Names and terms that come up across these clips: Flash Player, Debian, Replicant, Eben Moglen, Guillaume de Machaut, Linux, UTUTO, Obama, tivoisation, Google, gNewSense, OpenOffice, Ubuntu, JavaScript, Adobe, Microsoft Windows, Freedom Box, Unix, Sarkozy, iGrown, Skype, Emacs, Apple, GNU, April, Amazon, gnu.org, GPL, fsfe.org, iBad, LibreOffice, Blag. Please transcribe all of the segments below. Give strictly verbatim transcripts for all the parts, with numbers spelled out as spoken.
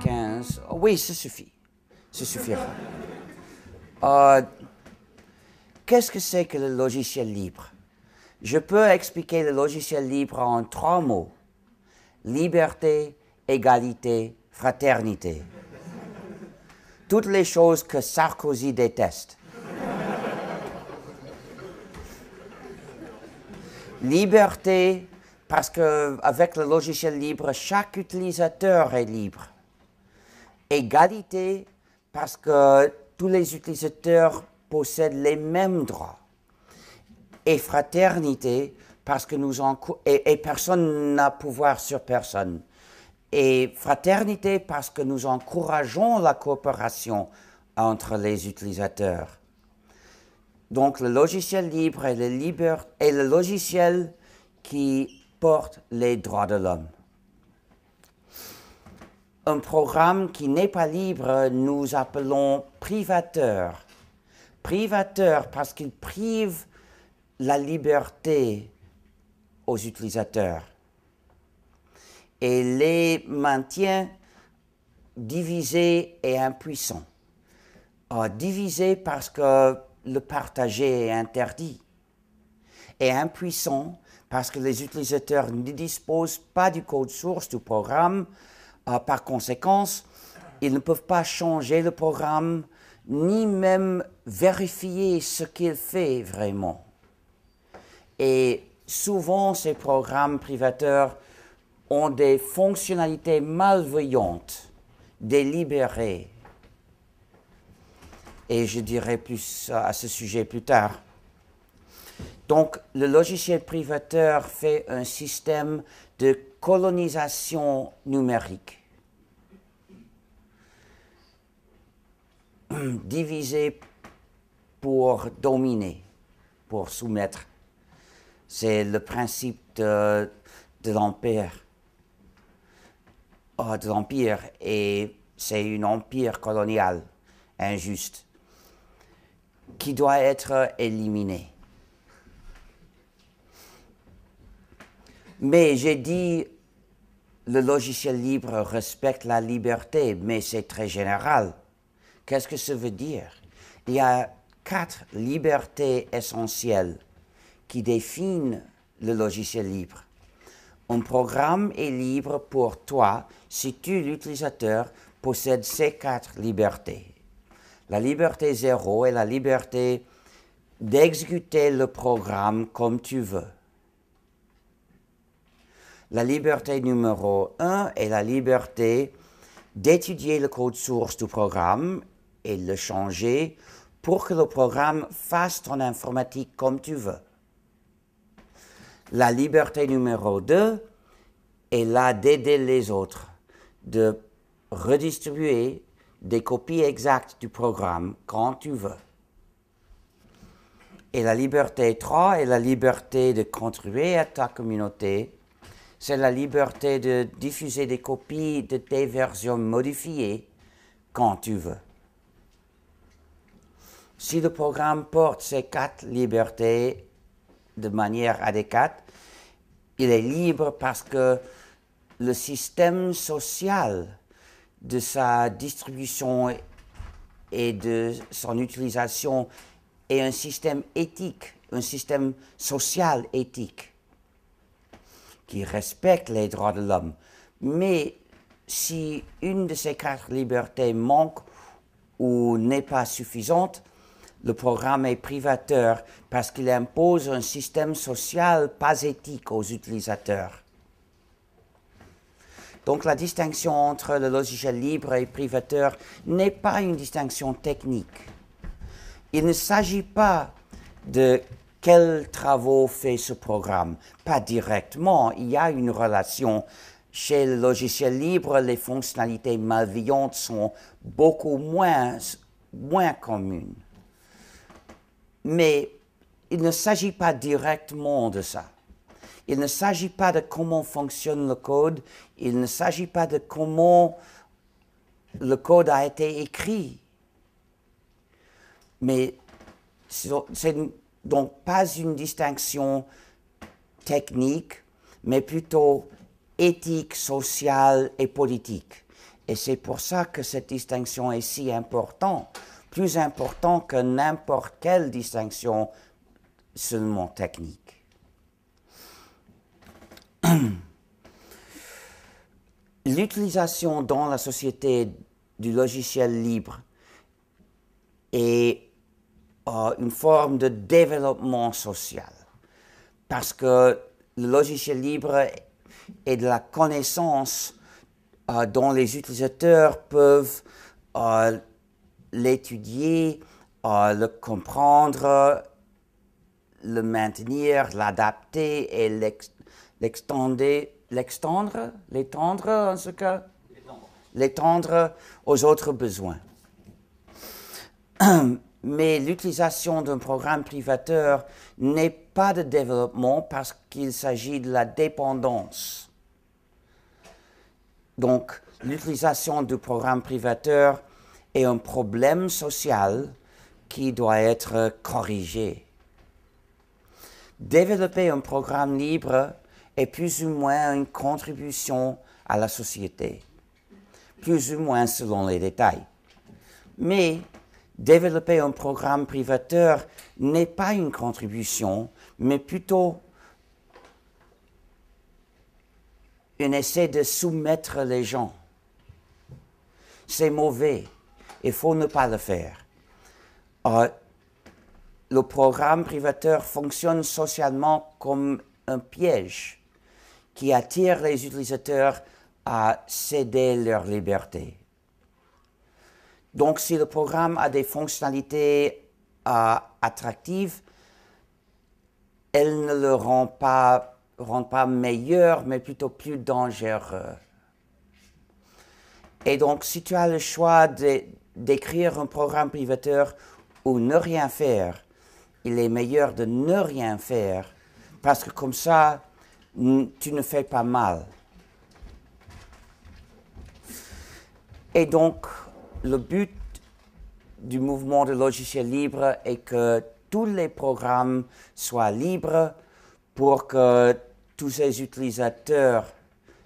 quinze. Oh, oui, ça suffit. Ça suffira. Euh, Qu'est-ce que c'est que le logiciel libre? Je peux expliquer le logiciel libre en trois mots. Liberté, égalité, fraternité. Toutes les choses que Sarkozy déteste. Liberté, parce qu'avec le logiciel libre, chaque utilisateur est libre. Égalité, parce que tous les utilisateurs possèdent les mêmes droits. Et fraternité, parce que nous encou- et, et personne n'a pouvoir sur personne. Et fraternité, parce que nous encourageons la coopération entre les utilisateurs. Donc le logiciel libre est le, liber- est le logiciel qui porte les droits de l'homme. Un programme qui n'est pas libre, nous appelons privateur. Privateur parce qu'il prive la liberté aux utilisateurs et les maintient divisés et impuissants. Euh, divisés parce que le partager est interdit et impuissant parce que les utilisateurs ne disposent pas du code source du programme. Euh, par conséquent, ils ne peuvent pas changer le programme ni même vérifier ce qu'il fait vraiment. Et souvent, ces programmes privateurs ont des fonctionnalités malveillantes, délibérées. Et je dirai plus à ce sujet plus tard. Donc, le logiciel privateur fait un système de colonisation numérique. Diviser pour dominer, pour soumettre. C'est le principe de, de l'empire. Oh, de l'empire, et c'est un empire colonial, injuste, qui doit être éliminé. Mais j'ai dit, le logiciel libre respecte la liberté, mais c'est très général. Qu'est-ce que ça veut dire? Il y a quatre libertés essentielles qui définit le logiciel libre. Un programme est libre pour toi si tu, l'utilisateur, possèdes ces quatre libertés. La liberté zéro est la liberté d'exécuter le programme comme tu veux. La liberté numéro un est la liberté d'étudier le code source du programme et le changer pour que le programme fasse ton informatique comme tu veux. La liberté numéro deux est là d'aider les autres, de redistribuer des copies exactes du programme quand tu veux. Et la liberté trois est la liberté de contribuer à ta communauté. C'est la liberté de diffuser des copies de tes versions modifiées quand tu veux. Si le programme porte ces quatre libertés de manière adéquate, il est libre parce que le système social de sa distribution et de son utilisation est un système éthique, un système social éthique qui respecte les droits de l'homme. Mais si une de ces quatre libertés manque ou n'est pas suffisante, le programme est privateur parce qu'il impose un système social pas éthique aux utilisateurs. Donc la distinction entre le logiciel libre et privateur n'est pas une distinction technique. Il ne s'agit pas de quels travaux fait ce programme. Pas directement, il y a une relation. Chez le logiciel libre, les fonctionnalités malveillantes sont beaucoup moins, moins communes. Mais il ne s'agit pas directement de ça. Il ne s'agit pas de comment fonctionne le code. Il ne s'agit pas de comment le code a été écrit. Mais c'est donc pas une distinction technique, mais plutôt éthique, sociale et politique. Et c'est pour ça que cette distinction est si importante, plus importante que n'importe quelle distinction seulement technique. L'utilisation dans la société du logiciel libre est euh, une forme de développement social, parce que le logiciel libre est de la connaissance euh, dont les utilisateurs peuvent euh, l'étudier, euh, le comprendre, le maintenir, l'adapter et l'extendre, l'étendre en ce cas, l'étendre aux autres besoins. Mais l'utilisation d'un programme privateur n'est pas de développement parce qu'il s'agit de la dépendance. Donc, l'utilisation du programme privateur est un problème social qui doit être corrigé. Développer un programme libre est plus ou moins une contribution à la société, plus ou moins selon les détails. Mais développer un programme privateur n'est pas une contribution, mais plutôt un essai de soumettre les gens. C'est mauvais, il faut ne pas le faire. Euh, le programme privateur fonctionne socialement comme un piège qui attire les utilisateurs à céder leur liberté. Donc, si le programme a des fonctionnalités euh, attractives, elle ne le rend pas, rend pas meilleur, mais plutôt plus dangereux. Et donc, si tu as le choix d'écrire un programme privateur ou ne rien faire, il est meilleur de ne rien faire, parce que comme ça, tu ne fais pas mal. Et donc, le but du mouvement de logiciels libres est que tous les programmes soient libres pour que tous ces utilisateurs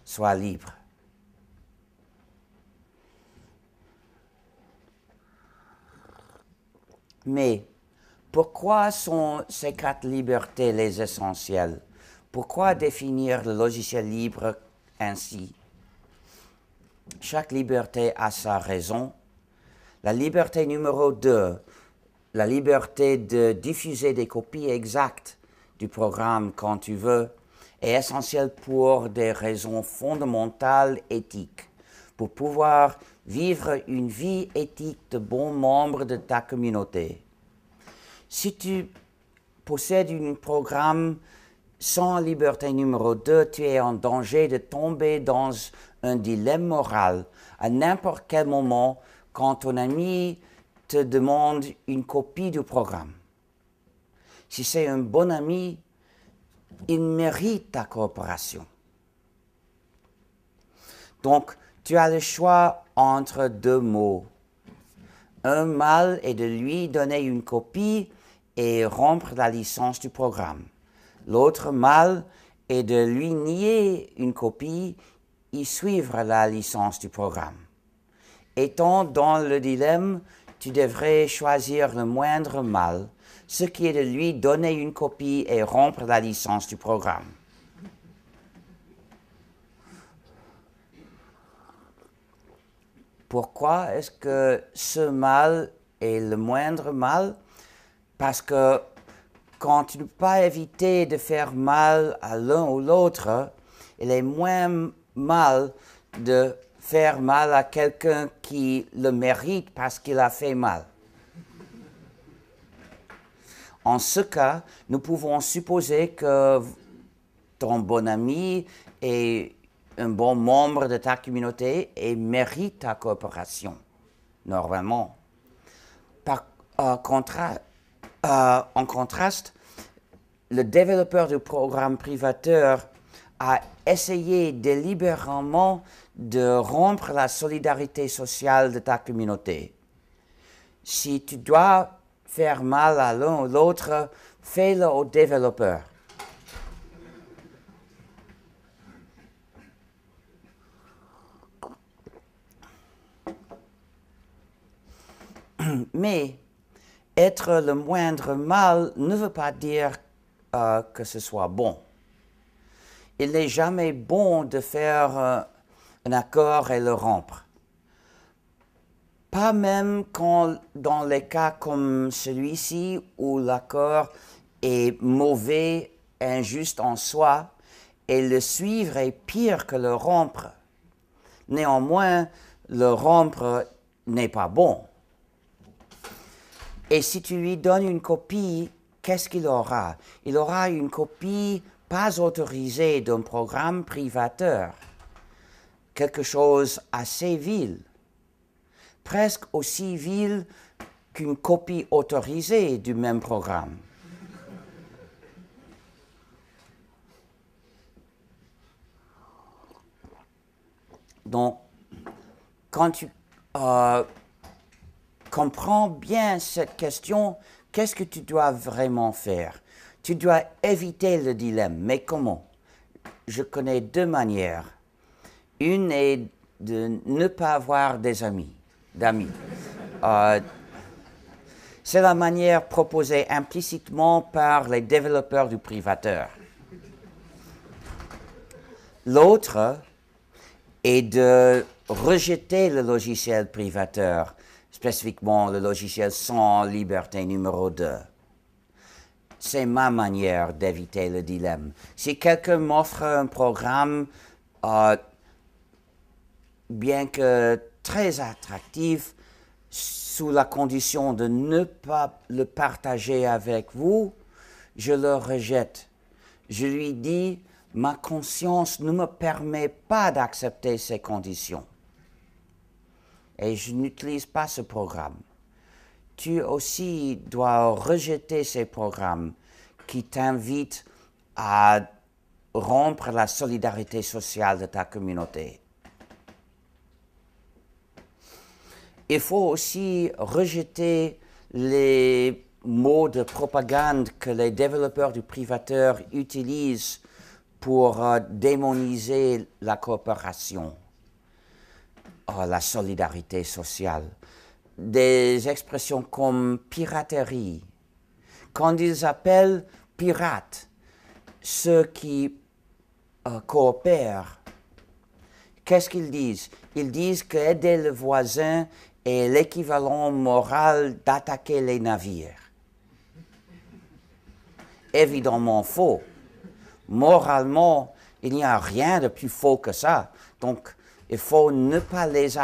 soient libres. Mais pourquoi sont ces quatre libertés les essentielles? Pourquoi définir le logiciel libre ainsi? Chaque liberté a sa raison. La liberté numéro deux, la liberté de diffuser des copies exactes du programme quand tu veux, est essentielle pour des raisons fondamentales éthiques, pour pouvoir vivre une vie éthique de bon membre de ta communauté. Si tu possèdes un programme sans liberté numéro deux, tu es en danger de tomber dans un dilemme moral à n'importe quel moment quand ton ami te demande une copie du programme. Si c'est un bon ami, il mérite ta coopération. Donc, tu as le choix entre deux mots. Un mal est de lui donner une copie et rompre la licence du programme. L'autre mal est de lui nier une copie et suivre la licence du programme. Étant dans le dilemme, tu devrais choisir le moindre mal, ce qui est de lui donner une copie et rompre la licence du programme. Pourquoi est-ce que ce mal est le moindre mal? Parce que quand tu ne peux pas éviter de faire mal à l'un ou l'autre, il est moins mal de faire mal à quelqu'un qui le mérite parce qu'il a fait mal. En ce cas, nous pouvons supposer que ton bon ami est un bon membre de ta communauté et mérite ta coopération, normalement. Par euh, contraste, Euh, en contraste, le développeur du programme privateur a essayé délibérément de rompre la solidarité sociale de ta communauté. Si tu dois faire mal à l'un ou l'autre, fais-le au développeur. mais être le moindre mal ne veut pas dire euh, que ce soit bon. Il n'est jamais bon de faire euh, un accord et le rompre. Pas même quand, dans les cas comme celui-ci où l'accord est mauvais, injuste en soi, et le suivre est pire que le rompre. Néanmoins, le rompre n'est pas bon. Et si tu lui donnes une copie, qu'est-ce qu'il aura? Il aura une copie pas autorisée d'un programme privateur. Quelque chose assez vil, presque aussi vil qu'une copie autorisée du même programme. Donc, quand tu euh, comprends bien cette question, qu'est-ce que tu dois vraiment faire? Tu dois éviter le dilemme, mais comment? Je connais deux manières. Une est de ne pas avoir des amis, d'amis. euh, c'est la manière proposée implicitement par les développeurs du privateur. L'autre est de rejeter le logiciel privateur, spécifiquement le logiciel sans liberté numéro deux. C'est ma manière d'éviter le dilemme. Si quelqu'un m'offre un programme, euh, bien que très attractif, sous la condition de ne pas le partager avec vous, je le rejette. Je lui dis, ma conscience ne me permet pas d'accepter ces conditions. Et je n'utilise pas ce programme. Tu aussi dois rejeter ces programmes qui t'invitent à rompre la solidarité sociale de ta communauté. Il faut aussi rejeter les mots de propagande que les développeurs du privateur utilisent pour euh, démoniser la coopération, euh, la solidarité sociale. Des expressions comme piraterie. Quand ils appellent pirates ceux qui euh, coopèrent, qu'est-ce qu'ils disent? Ils disent qu'aider le voisin est l'équivalent moral d'attaquer les navires. Évidemment faux. Moralement, il n'y a rien de plus faux que ça. Donc, il faut ne pas les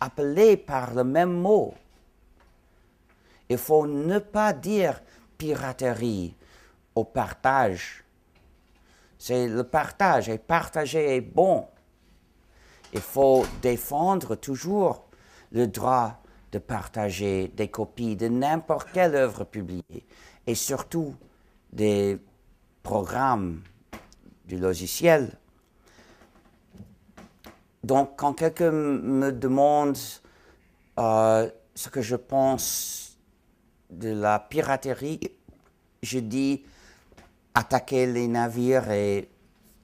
appeler par le même mot. Il faut ne pas dire piraterie au partage. C'est le partage, et partager est bon. Il faut défendre toujours le droit de partager des copies de n'importe quelle œuvre publiée, et surtout des programmes du logiciel. Donc, quand quelqu'un me demande euh, ce que je pense de la piraterie, je dis attaquer les navires est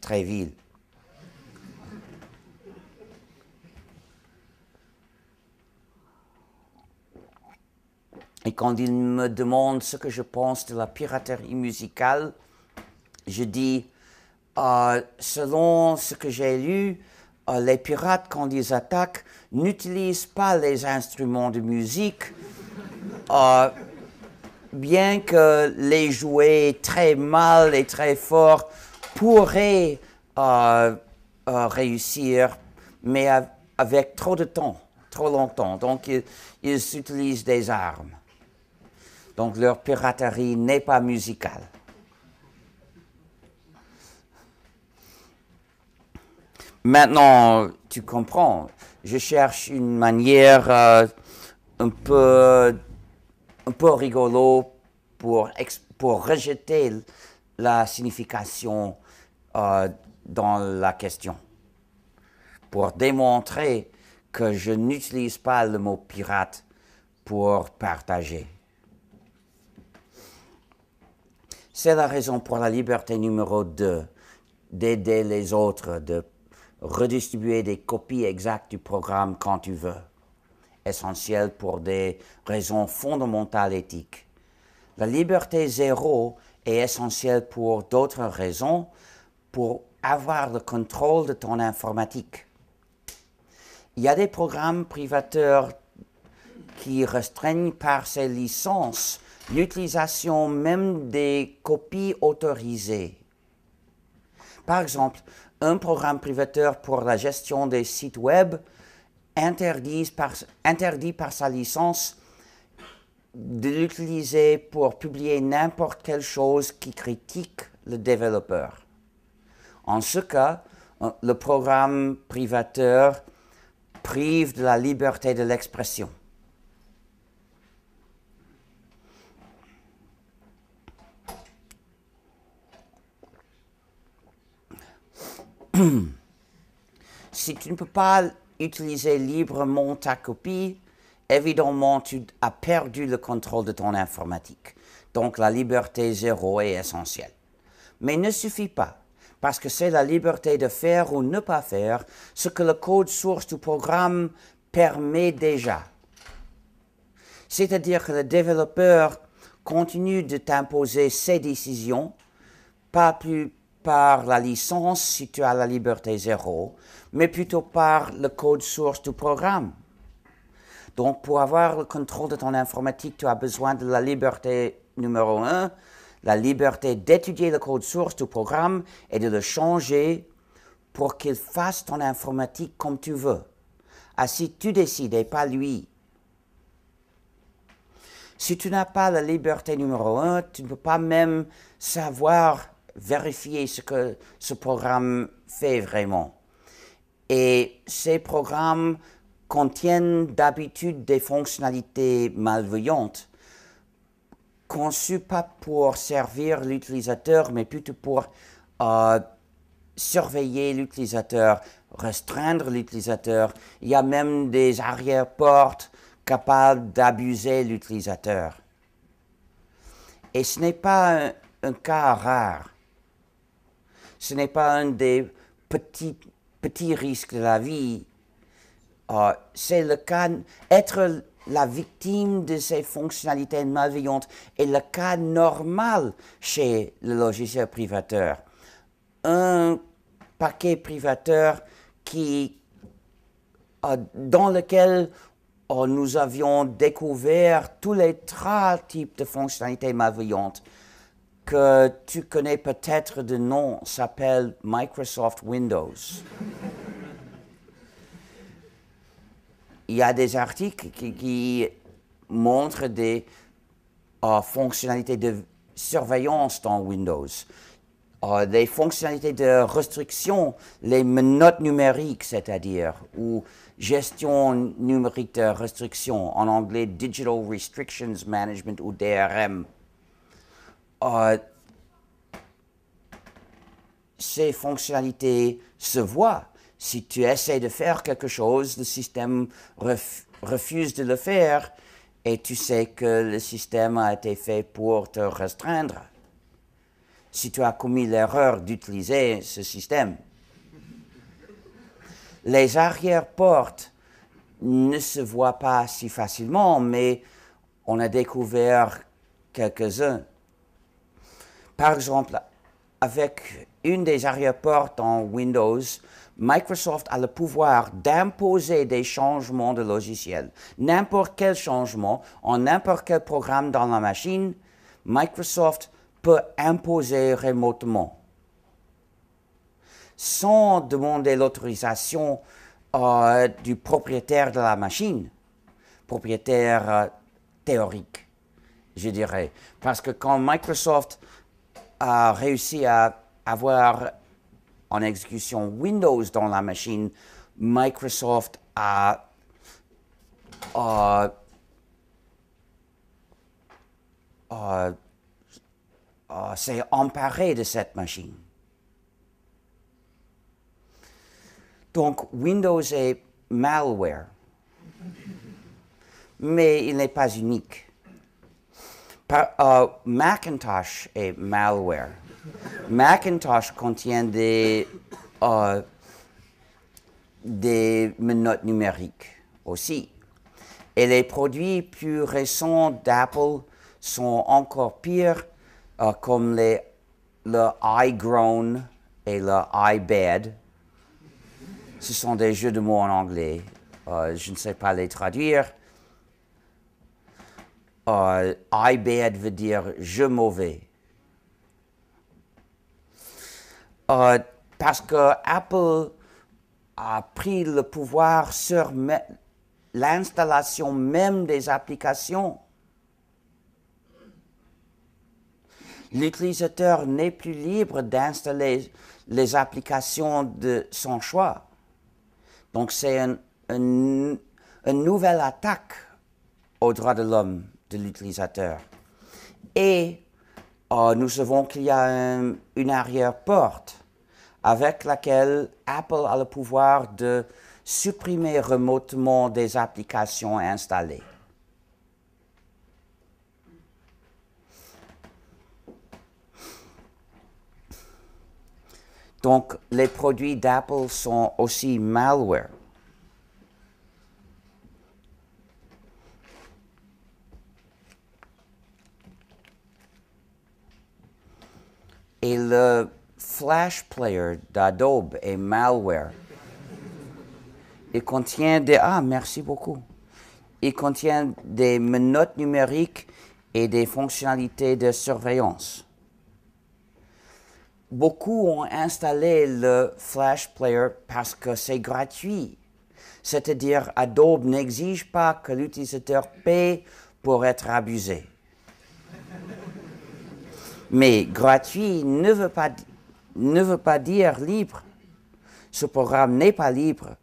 très vil. Et quand il me demande ce que je pense de la piraterie musicale, je dis, euh, selon ce que j'ai lu, Euh, les pirates, quand ils attaquent, n'utilisent pas les instruments de musique, euh, bien que les jouer très mal et très fort pourraient euh, euh, réussir, mais av- avec trop de temps, trop longtemps. Donc, ils, ils utilisent des armes. Donc, leur piraterie n'est pas musicale. Maintenant, tu comprends, je cherche une manière euh, un peu, un peu rigolo pour, pour rejeter la signification euh, dans la question, pour démontrer que je n'utilise pas le mot pirate pour partager. C'est la raison pour la liberté numéro deux, d'aider les autres, de redistribuer des copies exactes du programme quand tu veux. essentielle pour des raisons fondamentales éthiques. La liberté zéro est essentielle pour d'autres raisons, pour avoir le contrôle de ton informatique. Il y a des programmes privateurs qui restreignent par ces licences l'utilisation même des copies autorisées. Par exemple, un programme privateur pour la gestion des sites web interdit par, interdit par sa licence de l'utiliser pour publier n'importe quelle chose qui critique le développeur. En ce cas, le programme privateur prive de la liberté de l'expression. Si tu ne peux pas utiliser librement ta copie, évidemment, tu as perdu le contrôle de ton informatique. Donc, la liberté zéro est essentielle. Mais ne suffit pas, parce que c'est la liberté de faire ou ne pas faire ce que le code source du programme permet déjà. C'est-à-dire que le développeur continue de t'imposer ses décisions, pas plus par la licence si tu as la liberté zéro, mais plutôt par le code source du programme. Donc, pour avoir le contrôle de ton informatique, tu as besoin de la liberté numéro un, la liberté d'étudier le code source du programme et de le changer pour qu'il fasse ton informatique comme tu veux. Ainsi, tu décides et pas lui. Si tu n'as pas la liberté numéro un, tu ne peux pas même savoir vérifier ce que ce programme fait vraiment. Et ces programmes contiennent d'habitude des fonctionnalités malveillantes, conçues pas pour servir l'utilisateur, mais plutôt pour euh, surveiller l'utilisateur, restreindre l'utilisateur. Il y a même des arrière-portes capables d'abuser l'utilisateur. Et ce n'est pas un, un cas rare. Ce n'est pas un des petits, petits risques de la vie. Uh, c'est le cas, être la victime de ces fonctionnalités malveillantes est le cas normal chez le logiciel privateur. Un paquet privateur qui, uh, dans lequel uh, nous avions découvert tous les trois types de fonctionnalités malveillantes que tu connais peut-être de nom, s'appelle Microsoft Windows. Il y a des articles qui, qui montrent des euh, fonctionnalités de surveillance dans Windows, euh, des fonctionnalités de restriction, les menottes numériques, c'est-à-dire, ou gestion numérique de restriction, en anglais Digital Restrictions Management ou D R M. Euh, ces fonctionnalités se voient. Si tu essaies de faire quelque chose, le système ref, refuse de le faire et tu sais que le système a été fait pour te restreindre. Si tu as commis l'erreur d'utiliser ce système. Les arrière-portes ne se voient pas si facilement, mais on a découvert quelques-uns. Par exemple, avec une des arrière-portes en Windows, Microsoft a le pouvoir d'imposer des changements de logiciel. N'importe quel changement, en n'importe quel programme dans la machine, Microsoft peut imposer remotement. Sans demander l'autorisation euh, du propriétaire de la machine, propriétaire euh, théorique, je dirais. Parce que quand Microsoft a réussi à avoir en exécution Windows dans la machine, Microsoft a euh, euh, euh, s'est emparé de cette machine. Donc Windows est malware, mais il n'est pas unique. Par, euh, Macintosh est malware. Macintosh contient des, euh, des menottes numériques aussi. Et les produits plus récents d'Apple sont encore pires, euh, comme les, le iGrown et le iBad. Ce sont des jeux de mots en anglais. Euh, je ne sais pas les traduire. Uh, iBad veut dire « jeu mauvais uh, ». Parce que Apple a pris le pouvoir sur me l'installation même des applications. L'utilisateur n'est plus libre d'installer les applications de son choix. Donc c'est un, un, une nouvelle attaque aux droits de l'homme, de l'utilisateur. Et euh, nous savons qu'il y a un, une arrière-porte avec laquelle Apple a le pouvoir de supprimer remotement des applications installées. Donc, les produits d'Apple sont aussi malware. Et le Flash Player d'Adobe est malware. Il contient des... Ah, merci beaucoup. Il contient des menottes numériques et des fonctionnalités de surveillance. Beaucoup ont installé le Flash Player parce que c'est gratuit. C'est-à-dire, Adobe n'exige pas que l'utilisateur paie pour être abusé. Mais gratuit ne veut pas, ne veut pas dire libre. Ce programme n'est pas libre.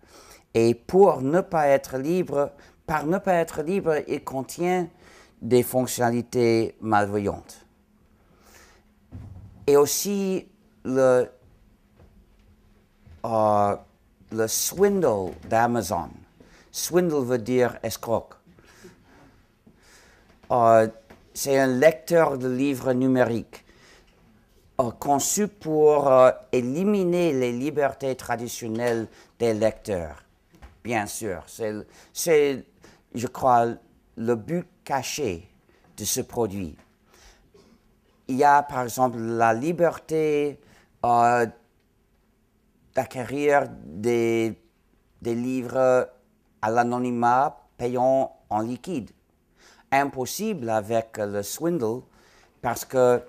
Et pour ne pas être libre, par ne pas être libre, il contient des fonctionnalités malveillantes. Et aussi, le, euh, le swindle d'Amazon. Swindle veut dire escroc. Euh, C'est un lecteur de livres numériques euh, conçu pour euh, éliminer les libertés traditionnelles des lecteurs. Bien sûr, c'est, je crois, le but caché de ce produit. Il y a, par exemple, la liberté euh, d'acquérir des, des livres à l'anonymat payant en liquide. Impossible avec le swindle parce que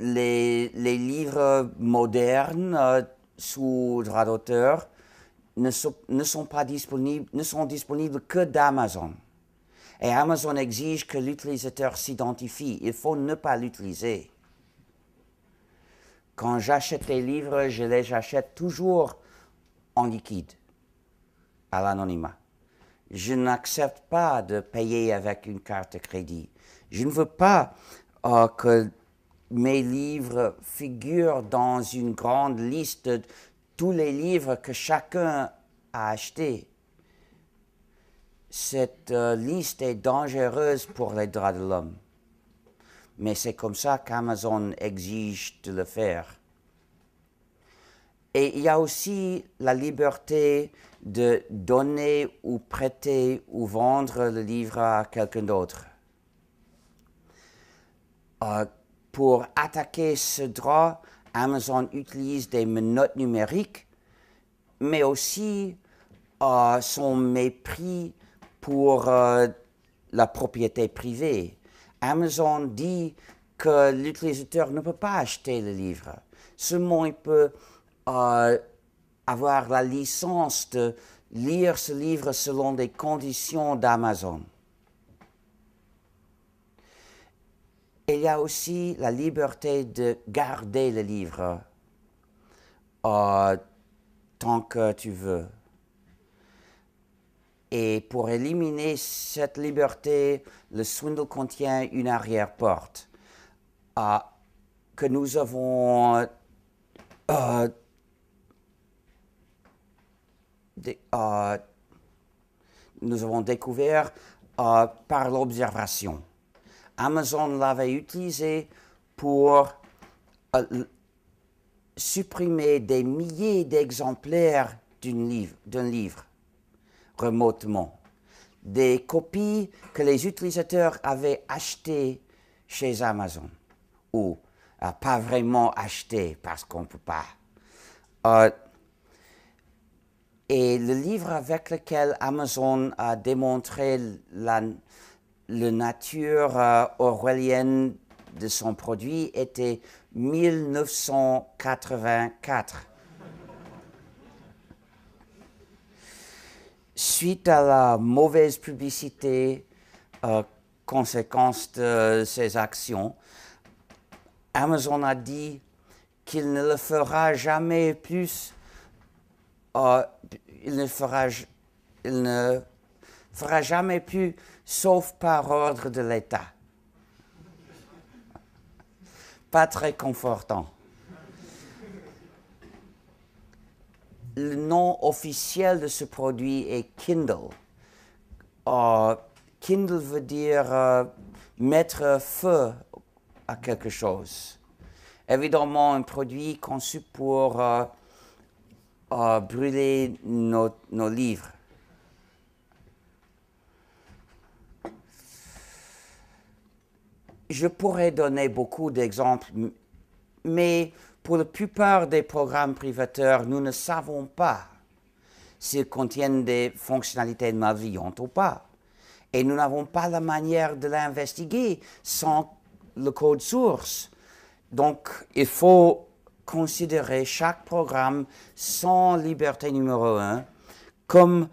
les, les livres modernes euh, sous droit d'auteur ne, so, ne sont pas disponibles, ne sont disponibles que d'Amazon. Et Amazon exige que l'utilisateur s'identifie. Il faut ne pas l'utiliser. Quand j'achète les livres, je les achète toujours en liquide, à l'anonymat. Je n'accepte pas de payer avec une carte de crédit. Je ne veux pas euh, que mes livres figurent dans une grande liste de tous les livres que chacun a achetés. Cette euh, liste est dangereuse pour les droits de l'homme. Mais c'est comme ça qu'Amazon exige de le faire. Et il y a aussi la liberté de donner ou prêter ou vendre le livre à quelqu'un d'autre. Euh, pour attaquer ce droit, Amazon utilise des menottes numériques, mais aussi euh, son mépris pour euh, la propriété privée. Amazon dit que l'utilisateur ne peut pas acheter le livre. Seulement, il peut euh, avoir la licence de lire ce livre selon des conditions d'Amazon. Il y a aussi la liberté de garder le livre euh, tant que tu veux. Et pour éliminer cette liberté, le swindle contient une arrière-porte euh, que nous avons... Euh, De, euh, nous avons découvert euh, par l'observation. Amazon l'avait utilisé pour euh, supprimer des milliers d'exemplaires d'un livre, d'un livre remotement. des copies que les utilisateurs avaient achetées chez Amazon, ou euh, pas vraiment achetées parce qu'on ne peut pas. Euh, et le livre avec lequel Amazon a démontré la, la nature euh, orwellienne de son produit était mille neuf cent quatre-vingt-quatre. Suite à la mauvaise publicité, euh, conséquence de ses actions, Amazon a dit qu'il ne le fera jamais plus, euh, il, ne fera, il ne fera jamais plus, sauf par ordre de l'État. Pas très confortant. Le nom officiel de ce produit est Kindle. Uh, Kindle veut dire uh, mettre feu à quelque chose. Évidemment, un produit conçu pour uh, uh, brûler nos, nos livres. Je pourrais donner beaucoup d'exemples, mais pour la plupart des programmes privateurs, nous ne savons pas s'ils contiennent des fonctionnalités malveillantes ou pas. Et nous n'avons pas la manière de l'investiguer sans le code source. Donc, il faut considérer chaque programme sans liberté numéro un comme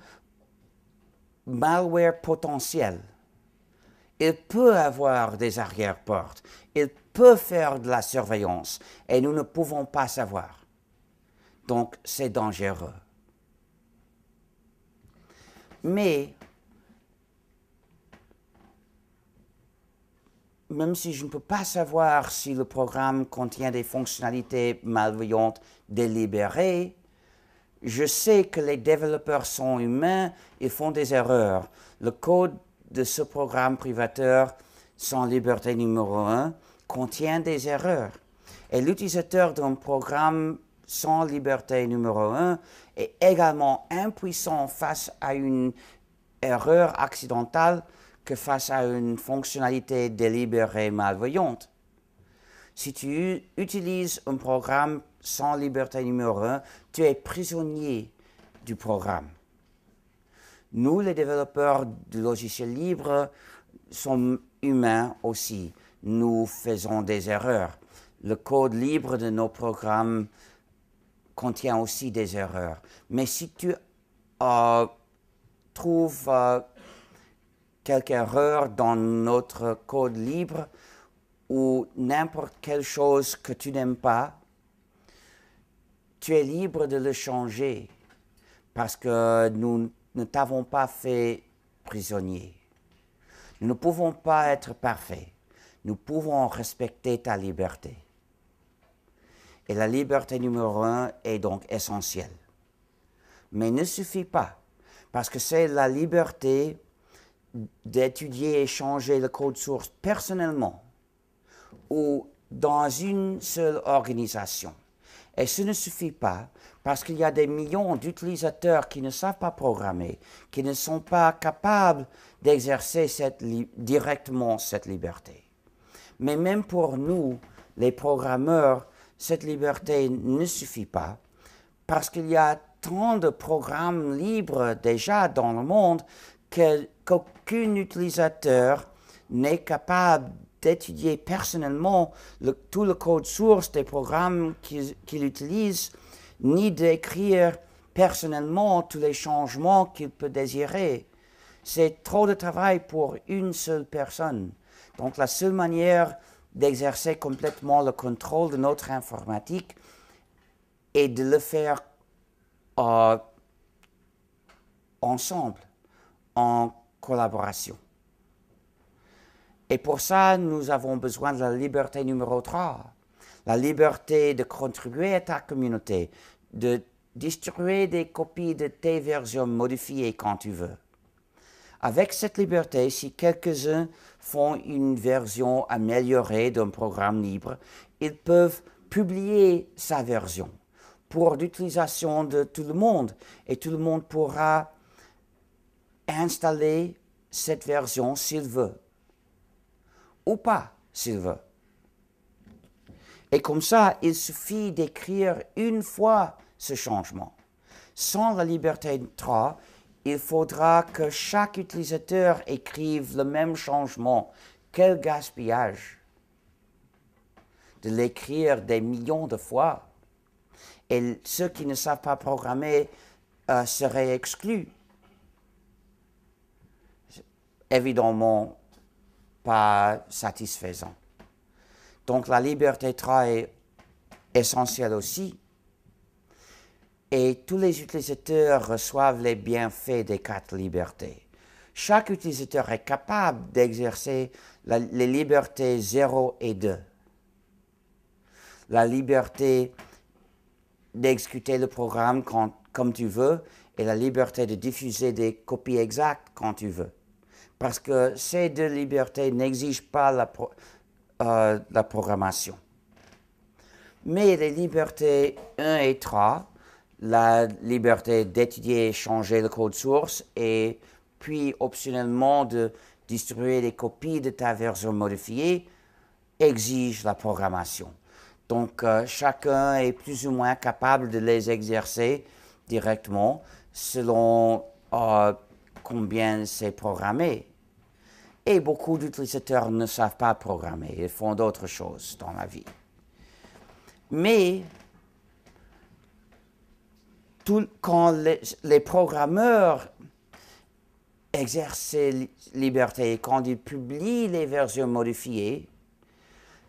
malware potentiel. Il peut avoir des arrière-portes. Il peut faire de la surveillance et nous ne pouvons pas savoir. Donc, c'est dangereux. Mais, même si je ne peux pas savoir si le programme contient des fonctionnalités malveillantes délibérées, je sais que les développeurs sont humains et font des erreurs. Le code de ce programme privateur sans liberté numéro un contient des erreurs. Et l'utilisateur d'un programme sans liberté numéro un est également impuissant face à une erreur accidentelle que face à une fonctionnalité délibérée malveillante. Si tu utilises un programme sans liberté numéro un, tu es prisonnier du programme. Nous, les développeurs de logiciels libres, sommes humains aussi. Nous faisons des erreurs. Le code libre de nos programmes contient aussi des erreurs. Mais si tu euh, trouves euh, quelque erreur dans notre code libre ou n'importe quelle chose que tu n'aimes pas, tu es libre de le changer parce que nous ne t'avons pas fait prisonnier. Nous ne pouvons pas être parfaits. Nous pouvons respecter ta liberté. Et la liberté numéro un est donc essentielle. Mais ne suffit pas, parce que c'est la liberté d'étudier et changer le code source personnellement ou dans une seule organisation. Et ce ne suffit pas, parce qu'il y a des millions d'utilisateurs qui ne savent pas programmer, qui ne sont pas capables d'exercer directement cette liberté. Mais même pour nous, les programmeurs, cette liberté ne suffit pas parce qu'il y a tant de programmes libres déjà dans le monde qu'aucun utilisateur n'est capable d'étudier personnellement le, tout le code source des programmes qu'il qu'il utilise, ni d'écrire personnellement tous les changements qu'il peut désirer. C'est trop de travail pour une seule personne. Donc, la seule manière d'exercer complètement le contrôle de notre informatique est de le faire euh, ensemble, en collaboration. Et pour ça, nous avons besoin de la liberté numéro trois, la liberté de contribuer à ta communauté, de distribuer des copies de tes versions modifiées quand tu veux. Avec cette liberté, si quelques-uns font une version améliorée d'un programme libre, ils peuvent publier sa version pour l'utilisation de tout le monde et tout le monde pourra installer cette version s'il veut, ou pas s'il veut. Et comme ça, il suffit d'écrire une fois ce changement. Sans la liberté de droit, il faudra que chaque utilisateur écrive le même changement. Quel gaspillage de l'écrire des millions de fois. Et ceux qui ne savent pas programmer euh, seraient exclus. Évidemment, pas satisfaisant. Donc la liberté de droit est essentielle aussi. Et tous les utilisateurs reçoivent les bienfaits des quatre libertés. Chaque utilisateur est capable d'exercer les libertés zéro et deux. La liberté d'exécuter le programme quand, comme tu veux, et la liberté de diffuser des copies exactes quand tu veux. Parce que ces deux libertés n'exigent pas la, pro, euh, la programmation. Mais les libertés un et trois, la liberté d'étudier et changer le code source, et puis optionnellement de distribuer des copies de ta version modifiée, exige la programmation. Donc euh, chacun est plus ou moins capable de les exercer directement selon euh, combien c'est programmé. Et beaucoup d'utilisateurs ne savent pas programmer, ils font d'autres choses dans la vie. Mais tout, quand les, les programmeurs exercent ces libertés, quand ils publient les versions modifiées,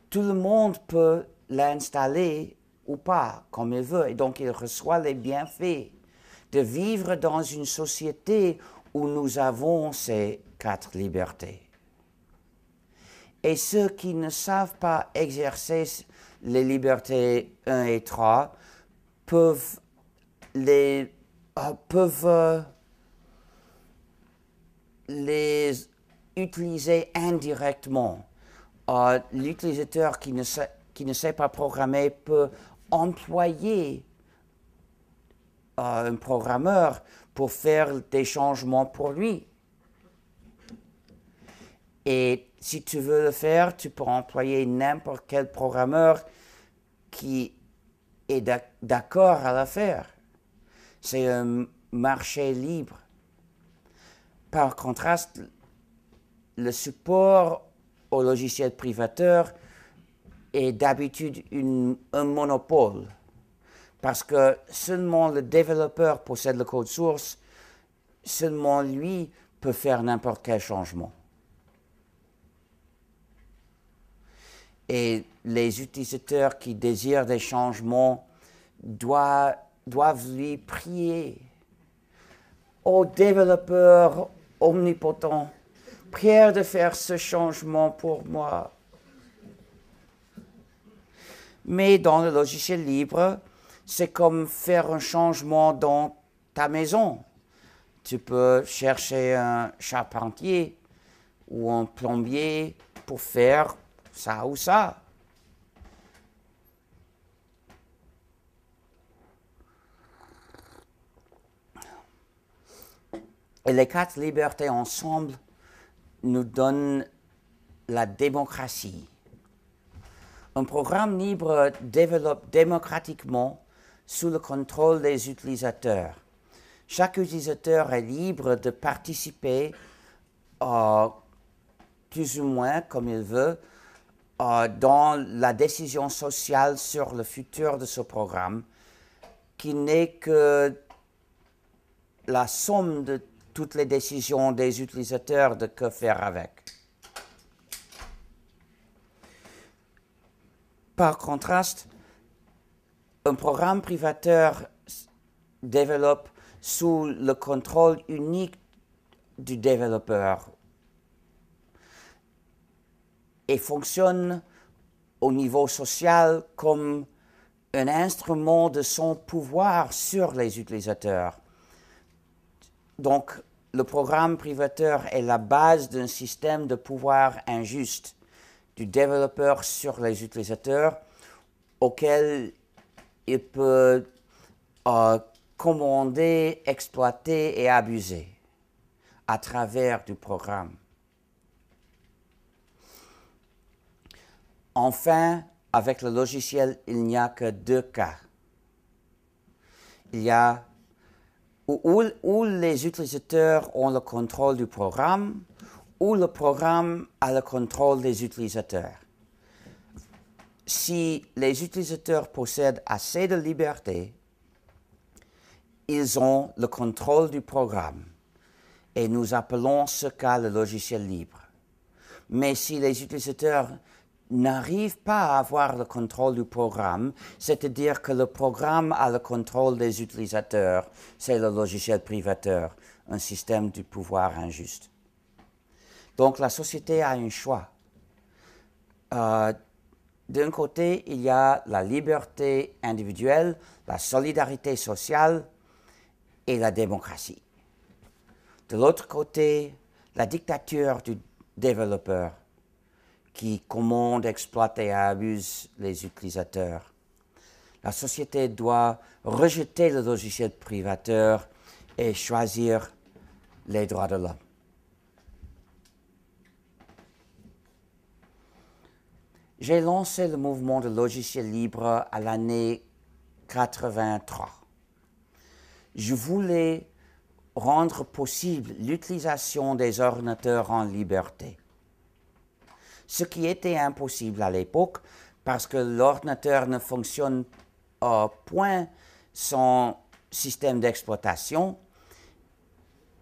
tout le monde peut l'installer ou pas, comme il veut. Et donc, il reçoit les bienfaits de vivre dans une société où nous avons ces quatre libertés. Et ceux qui ne savent pas exercer les libertés un et trois peuvent les, euh, peuvent, euh, les utiliser indirectement. Euh, L'utilisateur qui ne sait qui ne sait pas programmer peut employer euh, un programmeur pour faire des changements pour lui. Et si tu veux le faire, tu peux employer n'importe quel programmeur qui est d'accord à le faire. C'est un marché libre. Par contraste, le support aux logiciels privateurs est d'habitude un monopole, parce que seulement le développeur possède le code source, seulement lui peut faire n'importe quel changement. Et les utilisateurs qui désirent des changements doivent, doivent lui prier. Ô développeur omnipotent, prière de faire ce changement pour moi. Mais dans le logiciel libre, c'est comme faire un changement dans ta maison. Tu peux chercher un charpentier ou un plombier pour faire ça ou ça. Et les quatre libertés ensemble nous donnent la démocratie. Un programme libre développe démocratiquement sous le contrôle des utilisateurs. Chaque utilisateur est libre de participer euh, plus ou moins comme il veut euh, dans la décision sociale sur le futur de ce programme, qui n'est que la somme de toutes les décisions des utilisateurs de que faire avec. Par contraste, un programme privateur développe sous le contrôle unique du développeur et fonctionne au niveau social comme un instrument de son pouvoir sur les utilisateurs. Donc, le programme privateur est la base d'un système de pouvoir injuste du développeur sur les utilisateurs, auquel il peut euh, commander, exploiter et abuser. à travers du programme. Enfin, avec le logiciel, il n'y a que deux cas. Il y a où, où les utilisateurs ont le contrôle du programme, où le programme a le contrôle des utilisateurs. Si les utilisateurs possèdent assez de liberté, ils ont le contrôle du programme et nous appelons ce cas le logiciel libre. Mais si les utilisateurs n'arrivent pas à avoir le contrôle du programme, c'est-à-dire que le programme a le contrôle des utilisateurs, c'est le logiciel privateur, un système du pouvoir injuste. Donc la société a un choix. Euh, D'un côté, il y a la liberté individuelle, la solidarité sociale et la démocratie. De l'autre côté, la dictature du développeur qui commande, exploite et abuse les utilisateurs. La société doit rejeter le logiciel privateur et choisir les droits de l'homme. J'ai lancé le mouvement de logiciels libres à l'année quatre-vingt-trois. Je voulais rendre possible l'utilisation des ordinateurs en liberté, ce qui était impossible à l'époque parce que l'ordinateur ne fonctionne euh, point sans système d'exploitation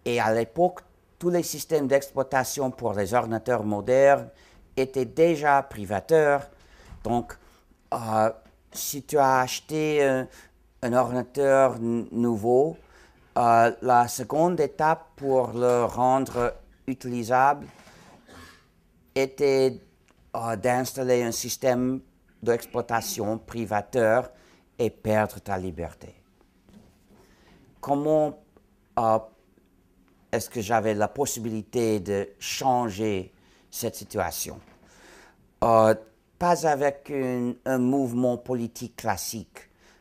et à l'époque, tous les systèmes d'exploitation pour les ordinateurs modernes était déjà privateur, donc euh, si tu as acheté un, un ordinateur nouveau, euh, la seconde étape pour le rendre utilisable était euh, d'installer un système d'exploitation privateur et perdre ta liberté. Comment euh, est-ce que j'avais la possibilité de changer cette situation? Euh, pas avec une, un mouvement politique classique,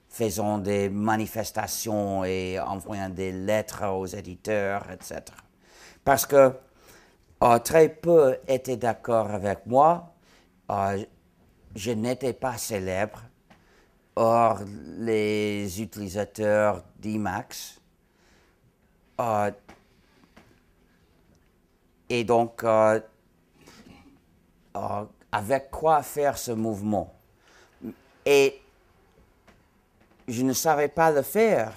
faisant des manifestations et envoyant des lettres aux éditeurs, et cetera. Parce que euh, très peu étaient d'accord avec moi. Euh, je n'étais pas célèbre. Or, les utilisateurs d'Emacs. Euh, et donc, euh, Euh, avec quoi faire ce mouvement. Et je ne savais pas le faire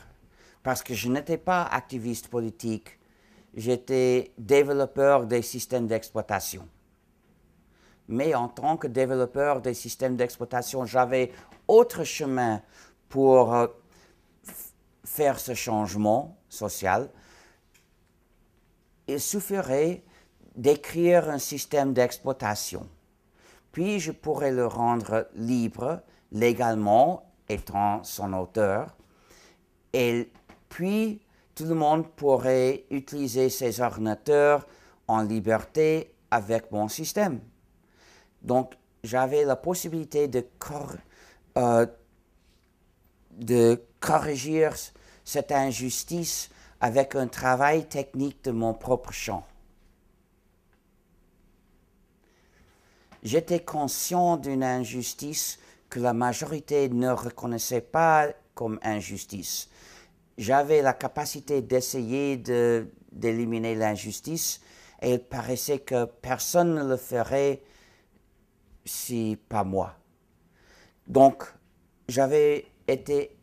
parce que je n'étais pas activiste politique, j'étais développeur des systèmes d'exploitation. Mais en tant que développeur des systèmes d'exploitation, j'avais autre chemin pour euh, faire ce changement social. Il suffirait d'écrire un système d'exploitation. Puis je pourrais le rendre libre, légalement, étant son auteur. Et puis, tout le monde pourrait utiliser ses ordinateurs en liberté avec mon système. Donc, j'avais la possibilité de, cor euh, de corriger cette injustice avec un travail technique de mon propre champ. J'étais conscient d'une injustice que la majorité ne reconnaissait pas comme injustice. J'avais la capacité d'essayer d'éliminer l'injustice et il paraissait que personne ne le ferait si pas moi. Donc, j'avais été,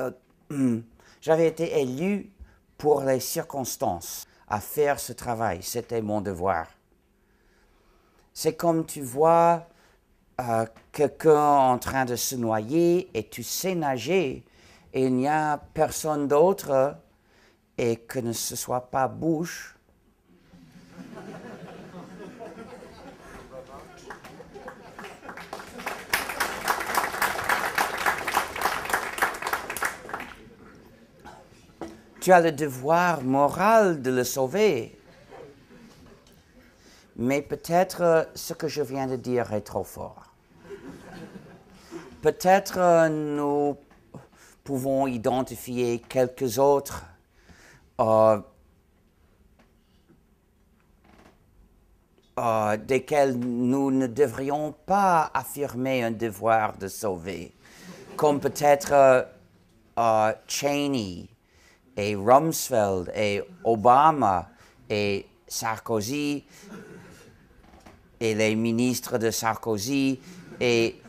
euh, j'avais été élu pour les circonstances à faire ce travail. C'était mon devoir. C'est comme tu vois euh, quelqu'un en train de se noyer et tu sais nager et il n'y a personne d'autre et que ne ce soit pas bouche. Tu as le devoir moral de le sauver. Mais peut-être ce que je viens de dire est trop fort. Peut-être nous pouvons identifier quelques autres euh, euh, desquels nous ne devrions pas affirmer un devoir de sauver, comme peut-être euh, euh, Cheney et Rumsfeld et Obama et Sarkozy et les ministres de Sarkozy et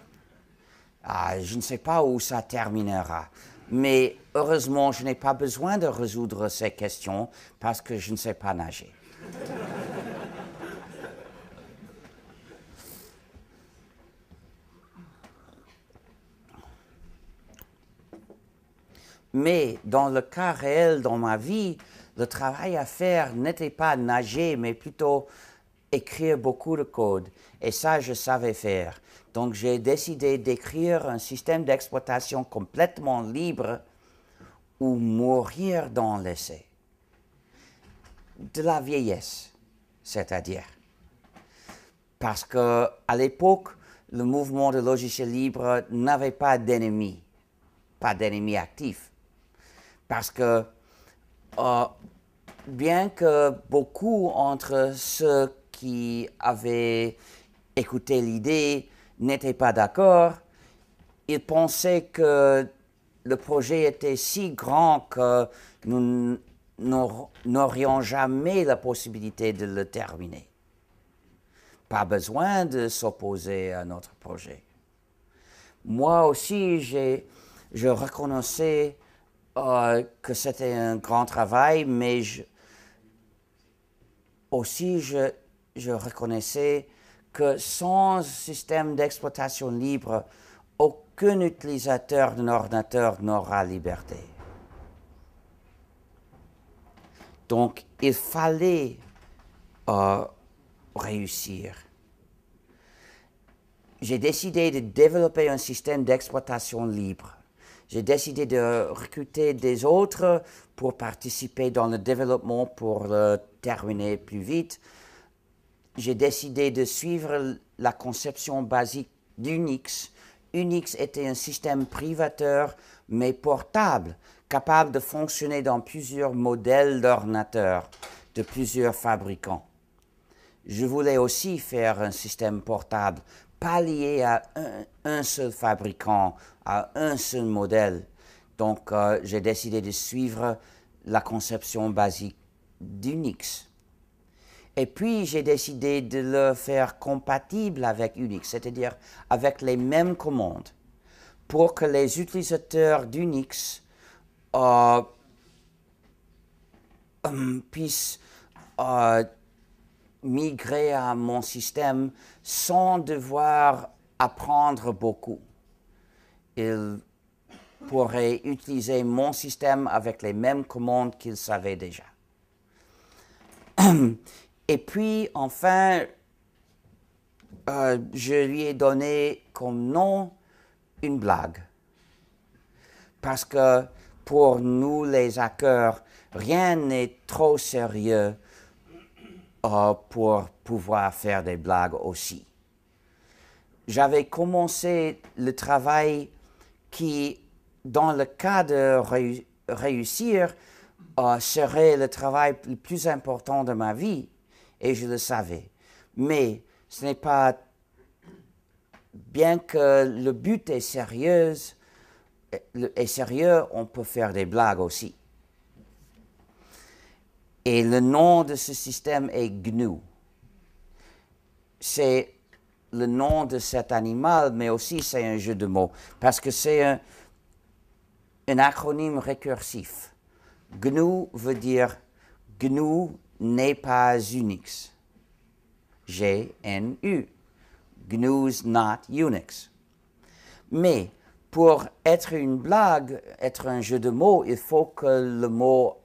euh, je ne sais pas où ça terminera. Mais heureusement, je n'ai pas besoin de résoudre ces questions parce que je ne sais pas nager. Mais dans le cas réel dans ma vie, le travail à faire n'était pas nager, mais plutôt écrire beaucoup de code. Et ça, je savais faire. Donc, j'ai décidé d'écrire un système d'exploitation complètement libre ou mourir dans l'essai. De la vieillesse, c'est-à-dire. Parce qu'à l'époque, le mouvement de logiciels libres n'avait pas d'ennemis, pas d'ennemis actifs. Parce que, euh, bien que beaucoup entre ceux qui avaient écouté l'idée n'étaient pas d'accord, ils pensaient que le projet était si grand que nous n'aurions jamais la possibilité de le terminer. Pas besoin de s'opposer à notre projet. Moi aussi, je reconnaissais euh, que c'était un grand travail, mais je, aussi je, je reconnaissais que sans système d'exploitation libre, aucun utilisateur d'un ordinateur n'aura liberté. Donc, il fallait euh, réussir. J'ai décidé de développer un système d'exploitation libre. J'ai décidé de recruter des autres pour participer dans le développement, pour le terminer plus vite. J'ai décidé de suivre la conception basique d'Unix. Unix était un système privateur, mais portable, capable de fonctionner dans plusieurs modèles d'ordinateurs de plusieurs fabricants. Je voulais aussi faire un système portable, pas lié à un, un seul fabricant, à un seul modèle. Donc, euh, j'ai décidé de suivre la conception basique d'Unix. Et puis, j'ai décidé de le faire compatible avec Unix, c'est-à-dire avec les mêmes commandes, pour que les utilisateurs d'Unix euh, puissent euh, migrer à mon système sans devoir apprendre beaucoup. Ils pourraient utiliser mon système avec les mêmes commandes qu'ils savaient déjà. Et puis, enfin, euh, je lui ai donné comme nom une blague. Parce que pour nous, les hackers, rien n'est trop sérieux euh, pour pouvoir faire des blagues aussi. J'avais commencé le travail qui, dans le cas de réu- réussir, euh, serait le travail le plus important de ma vie. Et je le savais. Mais ce n'est pas... Bien que le but est sérieux, est sérieux, on peut faire des blagues aussi. Et le nom de ce système est G N U. C'est le nom de cet animal, mais aussi c'est un jeu de mots. Parce que c'est un, un acronyme récursif. G N U veut dire G N U n'est pas Unix. G N U. Gnu's not Unix. Mais pour être une blague, être un jeu de mots, il faut que le mot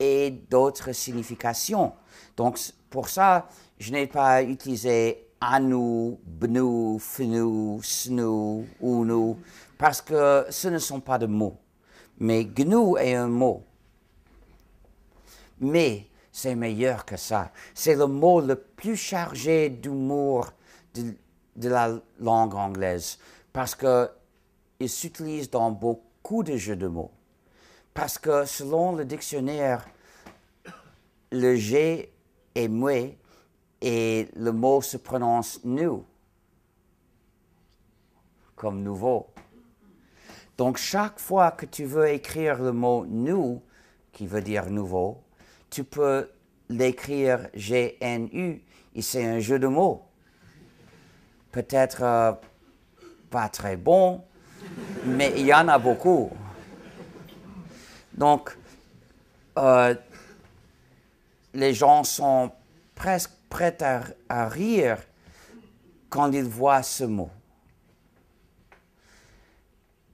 ait d'autres significations. Donc pour ça, je n'ai pas utilisé anu, bnu, fnu, snu, unu, parce que ce ne sont pas de mots. Mais G N U est un mot. Mais c'est meilleur que ça. C'est le mot le plus chargé d'humour de, de la langue anglaise parce qu'il s'utilise dans beaucoup de jeux de mots. Parce que selon le dictionnaire, le G est muet et le mot se prononce « new », comme « nouveau ». Donc, chaque fois que tu veux écrire le mot « new », qui veut dire « nouveau », tu peux l'écrire « G N U », et c'est un jeu de mots. Peut-être euh, pas très bon, mais il y en a beaucoup. Donc, euh, les gens sont presque prêts à, à rire quand ils voient ce mot.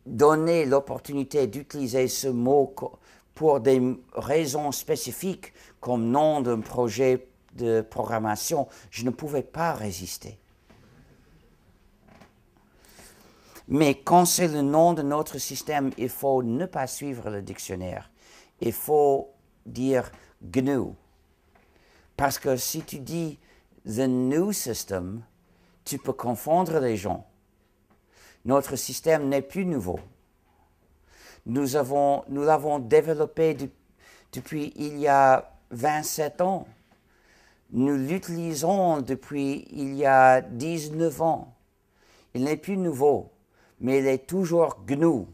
Donner l'opportunité d'utiliser ce mot pour des raisons spécifiques comme nom d'un projet de programmation, je ne pouvais pas résister. Mais quand c'est le nom de notre système, il faut ne pas suivre le dictionnaire. Il faut dire G N U. Parce que si tu dis the new system, tu peux confondre les gens. Notre système n'est plus nouveau. Nous avons, nous l'avons développé du, depuis il y a vingt-sept ans. Nous l'utilisons depuis il y a dix-neuf ans. Il n'est plus nouveau. Mais il est toujours G N U,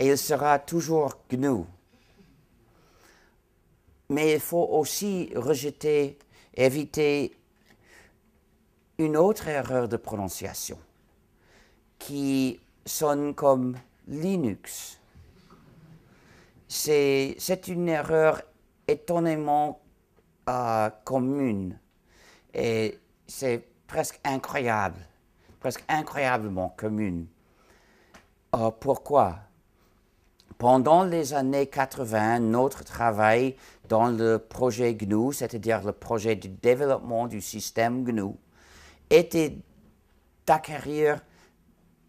et il sera toujours G N U. Mais il faut aussi rejeter, éviter une autre erreur de prononciation, qui sonne comme Linux. C'est une erreur étonnamment euh, commune, et c'est presque incroyable. presque incroyablement commune. Euh, pourquoi? Pendant les années quatre-vingt, notre travail dans le projet G N U, c'est-à-dire le projet de développement du système G N U, était d'acquérir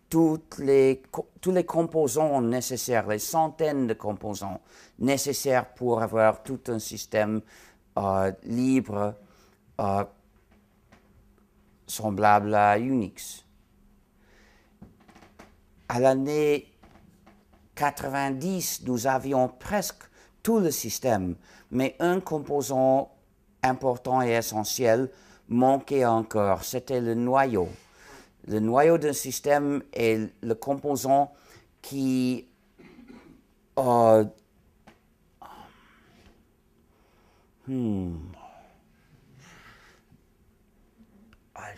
tous les, tous les composants nécessaires, les centaines de composants nécessaires pour avoir tout un système euh, libre, euh, semblable à Unix. À l'année quatre-vingt-dix, nous avions presque tout le système, mais un composant important et essentiel manquait encore, c'était le noyau. Le noyau d'un système est le composant qui euh, hmm,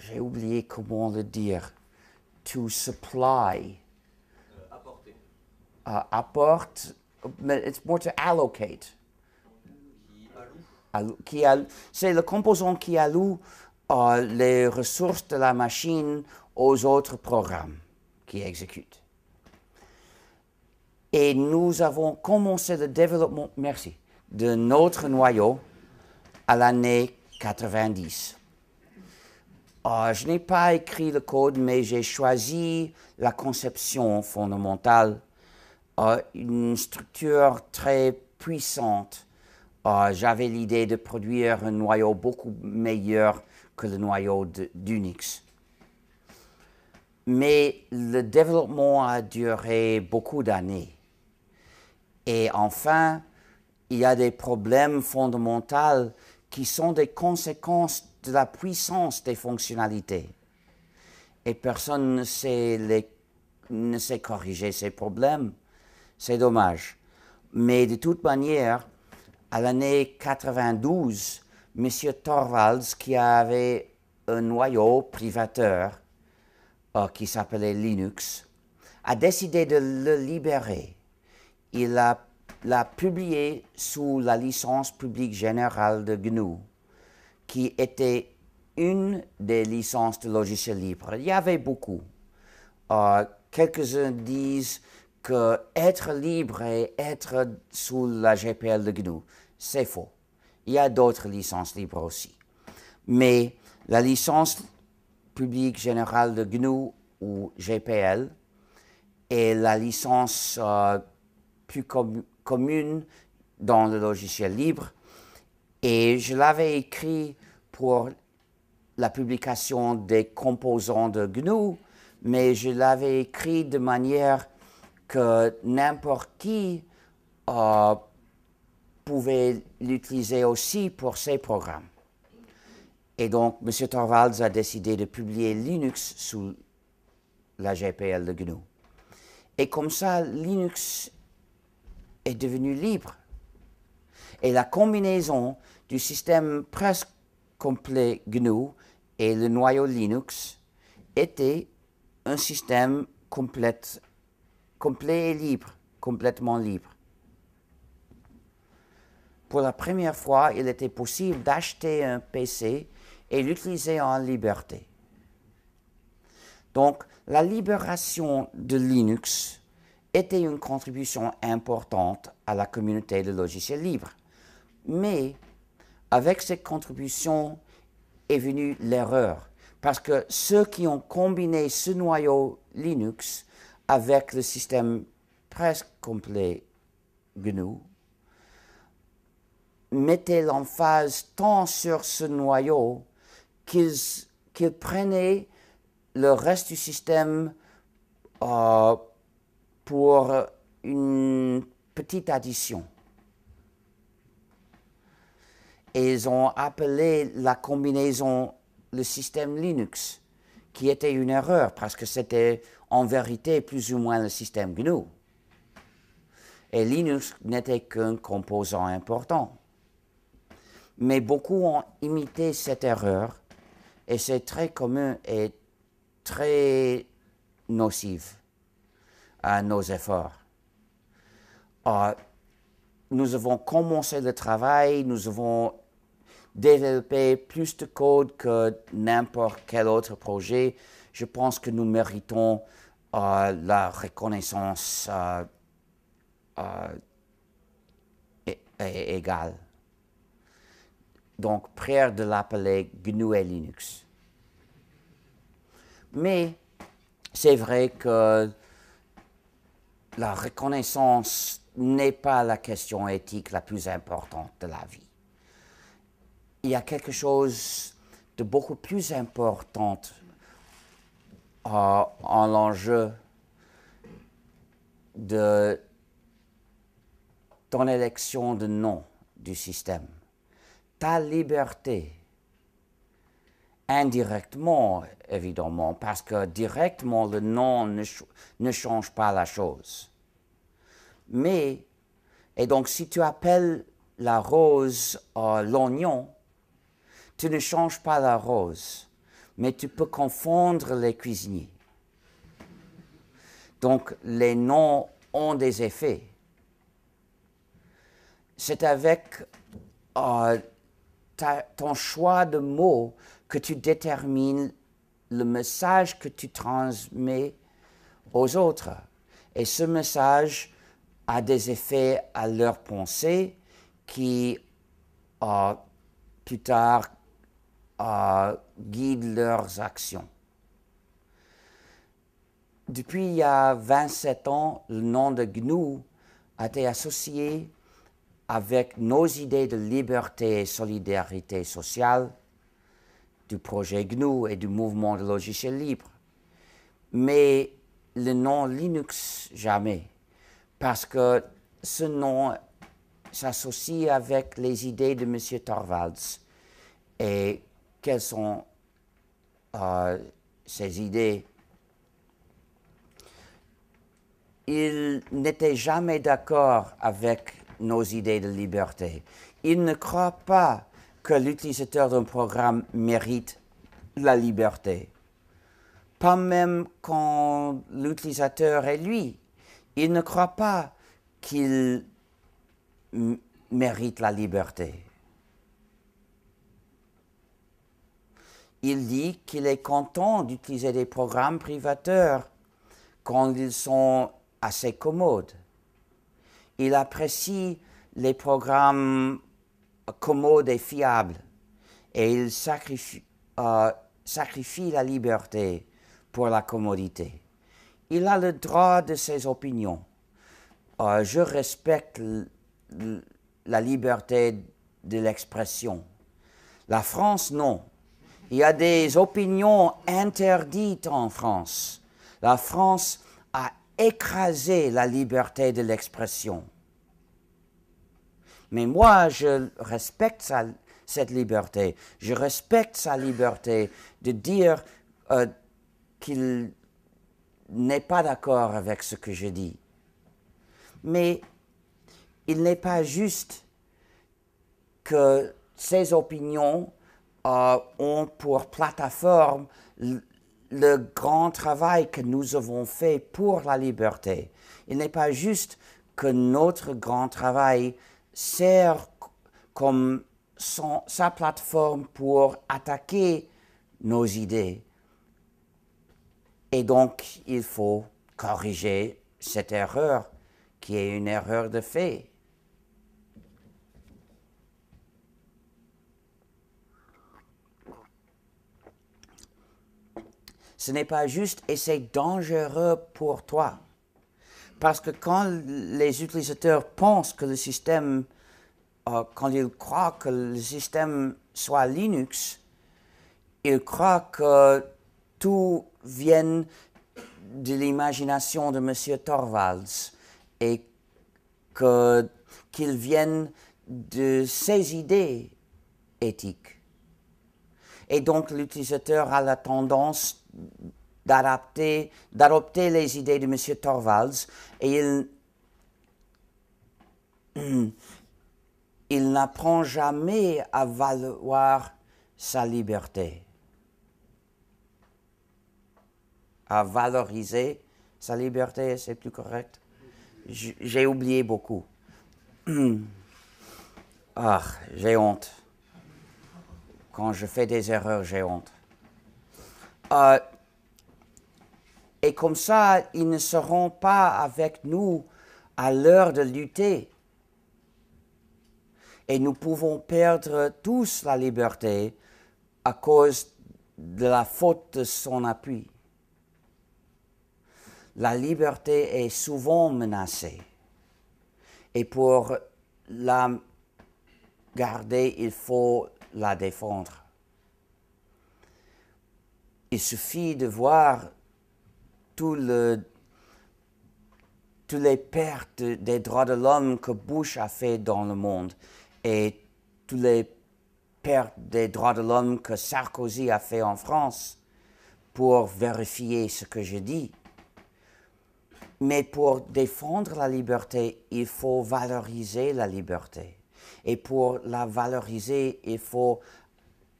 j'ai oublié comment le dire, to supply, euh, apporter. Euh, apporte, mais it's more to allocate. Qui alloue. C'est le composant qui alloue euh, les ressources de la machine aux autres programmes qui exécutent. Et nous avons commencé le développement, merci, de notre noyau à l'année quatre-vingt-dix. Uh, je n'ai pas écrit le code, mais j'ai choisi la conception fondamentale, uh, une structure très puissante. Uh, J'avais l'idée de produire un noyau beaucoup meilleur que le noyau d'Unix. Mais le développement a duré beaucoup d'années. Et enfin, il y a des problèmes fondamentaux qui sont des conséquences de la puissance des fonctionnalités. Et personne ne sait, les, ne sait corriger ces problèmes. C'est dommage. Mais de toute manière, à l'année quatre-vingt-douze, M. Torvalds, qui avait un noyau privateur euh, qui s'appelait Linux, a décidé de le libérer. Il l'a publié sous la licence publique générale de G N U, qui était une des licences de logiciels libres. Il y avait beaucoup. Euh, Quelques-uns disent que être libre et être sous la G P L de G N U, c'est faux. Il y a d'autres licences libres aussi. Mais la licence publique générale de G N U ou G P L est la licence euh, plus com- commune dans le logiciel libre. Et je l'avais écrit pour la publication des composants de G N U, mais je l'avais écrit de manière que n'importe qui euh, pouvait l'utiliser aussi pour ses programmes. Et donc, M. Torvalds a décidé de publier Linux sous la G P L de G N U. Et comme ça, Linux est devenu libre. Et la combinaison du système presque complet G N U et le noyau Linux était un système complet, complet et libre, complètement libre. Pour la première fois, il était possible d'acheter un P C et l'utiliser en liberté. Donc, la libération de Linux était une contribution importante à la communauté de logiciels libres. Mais, avec cette contribution est venue l'erreur, parce que ceux qui ont combiné ce noyau Linux avec le système presque complet G N U mettaient l'emphase tant sur ce noyau qu'ils qu'ils prenaient le reste du système euh, pour une petite addition. Et ils ont appelé la combinaison le système Linux, qui était une erreur parce que c'était en vérité plus ou moins le système G N U. Et Linux n'était qu'un composant important. Mais beaucoup ont imité cette erreur et c'est très commun et très nocif à nos efforts. Euh, nous avons commencé le travail, nous avons développé plus de code que n'importe quel autre projet. Je pense que nous méritons euh, la reconnaissance euh, euh, égale. Donc, prière de l'appeler G N U et Linux. Mais c'est vrai que la reconnaissance n'est pas la question éthique la plus importante de la vie. Il y a quelque chose de beaucoup plus important euh, en l'enjeu de, dans l'élection de nom du système. Ta liberté, indirectement évidemment, parce que directement le nom ne, ch ne change pas la chose. Mais, et donc si tu appelles la rose euh, l'oignon, tu ne changes pas la rose, mais tu peux confondre les cuisiniers. Donc les noms ont des effets. C'est avec euh, ta, ton choix de mots que tu détermines le message que tu transmets aux autres. Et ce message a des effets à leur pensée qui, euh, plus tard, euh, guident leurs actions. Depuis il y a vingt-sept ans, le nom de G N U a été associé avec nos idées de liberté et solidarité sociale, du projet G N U et du mouvement de logiciels libres. Mais le nom Linux, jamais. Parce que ce nom s'associe avec les idées de M. Torvalds. Et quelles sont euh, ses idées? Il n'était jamais d'accord avec nos idées de liberté. Il ne croit pas que l'utilisateur d'un programme mérite la liberté. Pas même quand l'utilisateur est lui. Il ne croit pas qu'il mérite la liberté. Il dit qu'il est content d'utiliser des programmes privateurs quand ils sont assez commodes. Il apprécie les programmes commode et fiable, et il sacrifie, euh, sacrifie la liberté pour la commodité. Il a le droit de ses opinions. Euh, je respecte la liberté de l'expression. La France, non. Il y a des opinions interdites en France. La France a écrasé la liberté de l'expression. Mais moi, je respecte sa, cette liberté. Je respecte sa liberté de dire euh, qu'il n'est pas d'accord avec ce que je dis. Mais il n'est pas juste que ses opinions euh, ont pour plateforme le grand travail que nous avons fait pour la liberté. Il n'est pas juste que notre grand travail sert comme son, sa plateforme pour attaquer nos idées. Et donc, il faut corriger cette erreur qui est une erreur de fait. Ce n'est pas juste et c'est dangereux pour toi. Parce que quand les utilisateurs pensent que le système, euh, quand ils croient que le système soit Linux, ils croient que tout vient de l'imagination de monsieur Torvalds et que, qu'il vienne de ses idées éthiques. Et donc l'utilisateur a la tendance d'adapter, d'adopter les idées de monsieur Torvalds et il, il n'apprend jamais à valoir sa liberté, à valoriser sa liberté, c'est plus correct. J'ai oublié beaucoup. Ah, j'ai honte. Quand je fais des erreurs, j'ai honte. Euh, et comme ça, ils ne seront pas avec nous à l'heure de lutter. Et nous pouvons perdre tous la liberté à cause de la faute de son appui. La liberté est souvent menacée. Et pour la garder, il faut la défendre. Il suffit de voir tout le, toutes les pertes des droits de l'homme que Bush a fait dans le monde et toutes les pertes des droits de l'homme que Sarkozy a fait en France pour vérifier ce que je dis. Mais pour défendre la liberté, il faut valoriser la liberté. Et pour la valoriser, il faut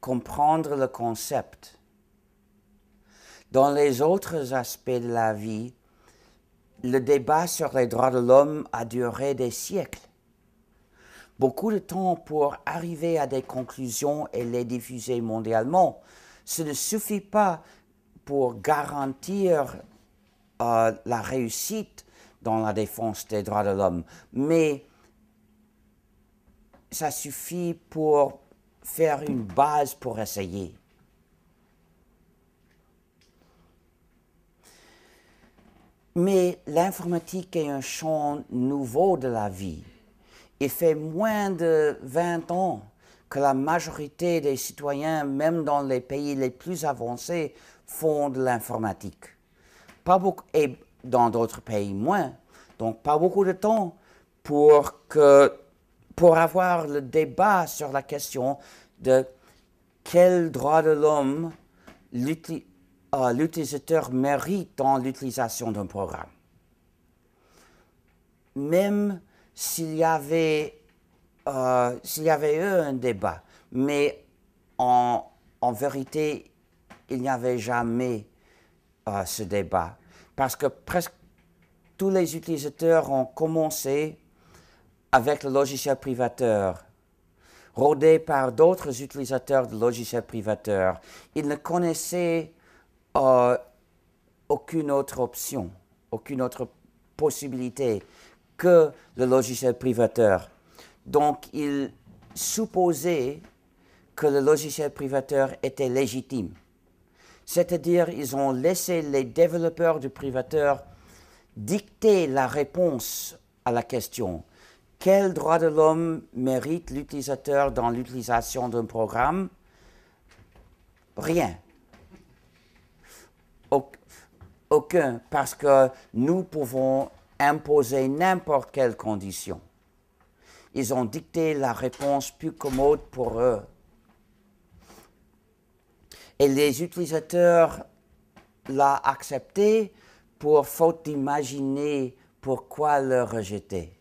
comprendre le concept. Dans les autres aspects de la vie, le débat sur les droits de l'homme a duré des siècles. Beaucoup de temps pour arriver à des conclusions et les diffuser mondialement. Ce ne suffit pas pour garantir Euh, la réussite dans la défense des droits de l'homme, mais ça suffit pour faire une base pour essayer. Mais l'informatique est un champ nouveau de la vie. Il fait moins de vingt ans que la majorité des citoyens, même dans les pays les plus avancés, font de l'informatique. Pas beaucoup, et dans d'autres pays moins, donc pas beaucoup de temps pour, que, pour avoir le débat sur la question de quel droit de l'homme l'utilisateur mérite dans l'utilisation d'un programme. Même s'il y avait, euh, s'il y avait eu un débat, mais en, en vérité, il n'y avait jamais Uh, ce débat, parce que presque tous les utilisateurs ont commencé avec le logiciel privateur, rodé par d'autres utilisateurs de logiciels privateurs. Ils ne connaissaient uh, aucune autre option, aucune autre possibilité que le logiciel privateur. Donc, ils supposaient que le logiciel privateur était légitime. C'est-à-dire, ils ont laissé les développeurs du privateur dicter la réponse à la question. Quel droit de l'homme mérite l'utilisateur dans l'utilisation d'un programme? Rien. Aucun, parce que nous pouvons imposer n'importe quelle condition. Ils ont dicté la réponse plus commode pour eux. et les utilisateurs l'ont accepté pour faute d'imaginer pourquoi le rejeter.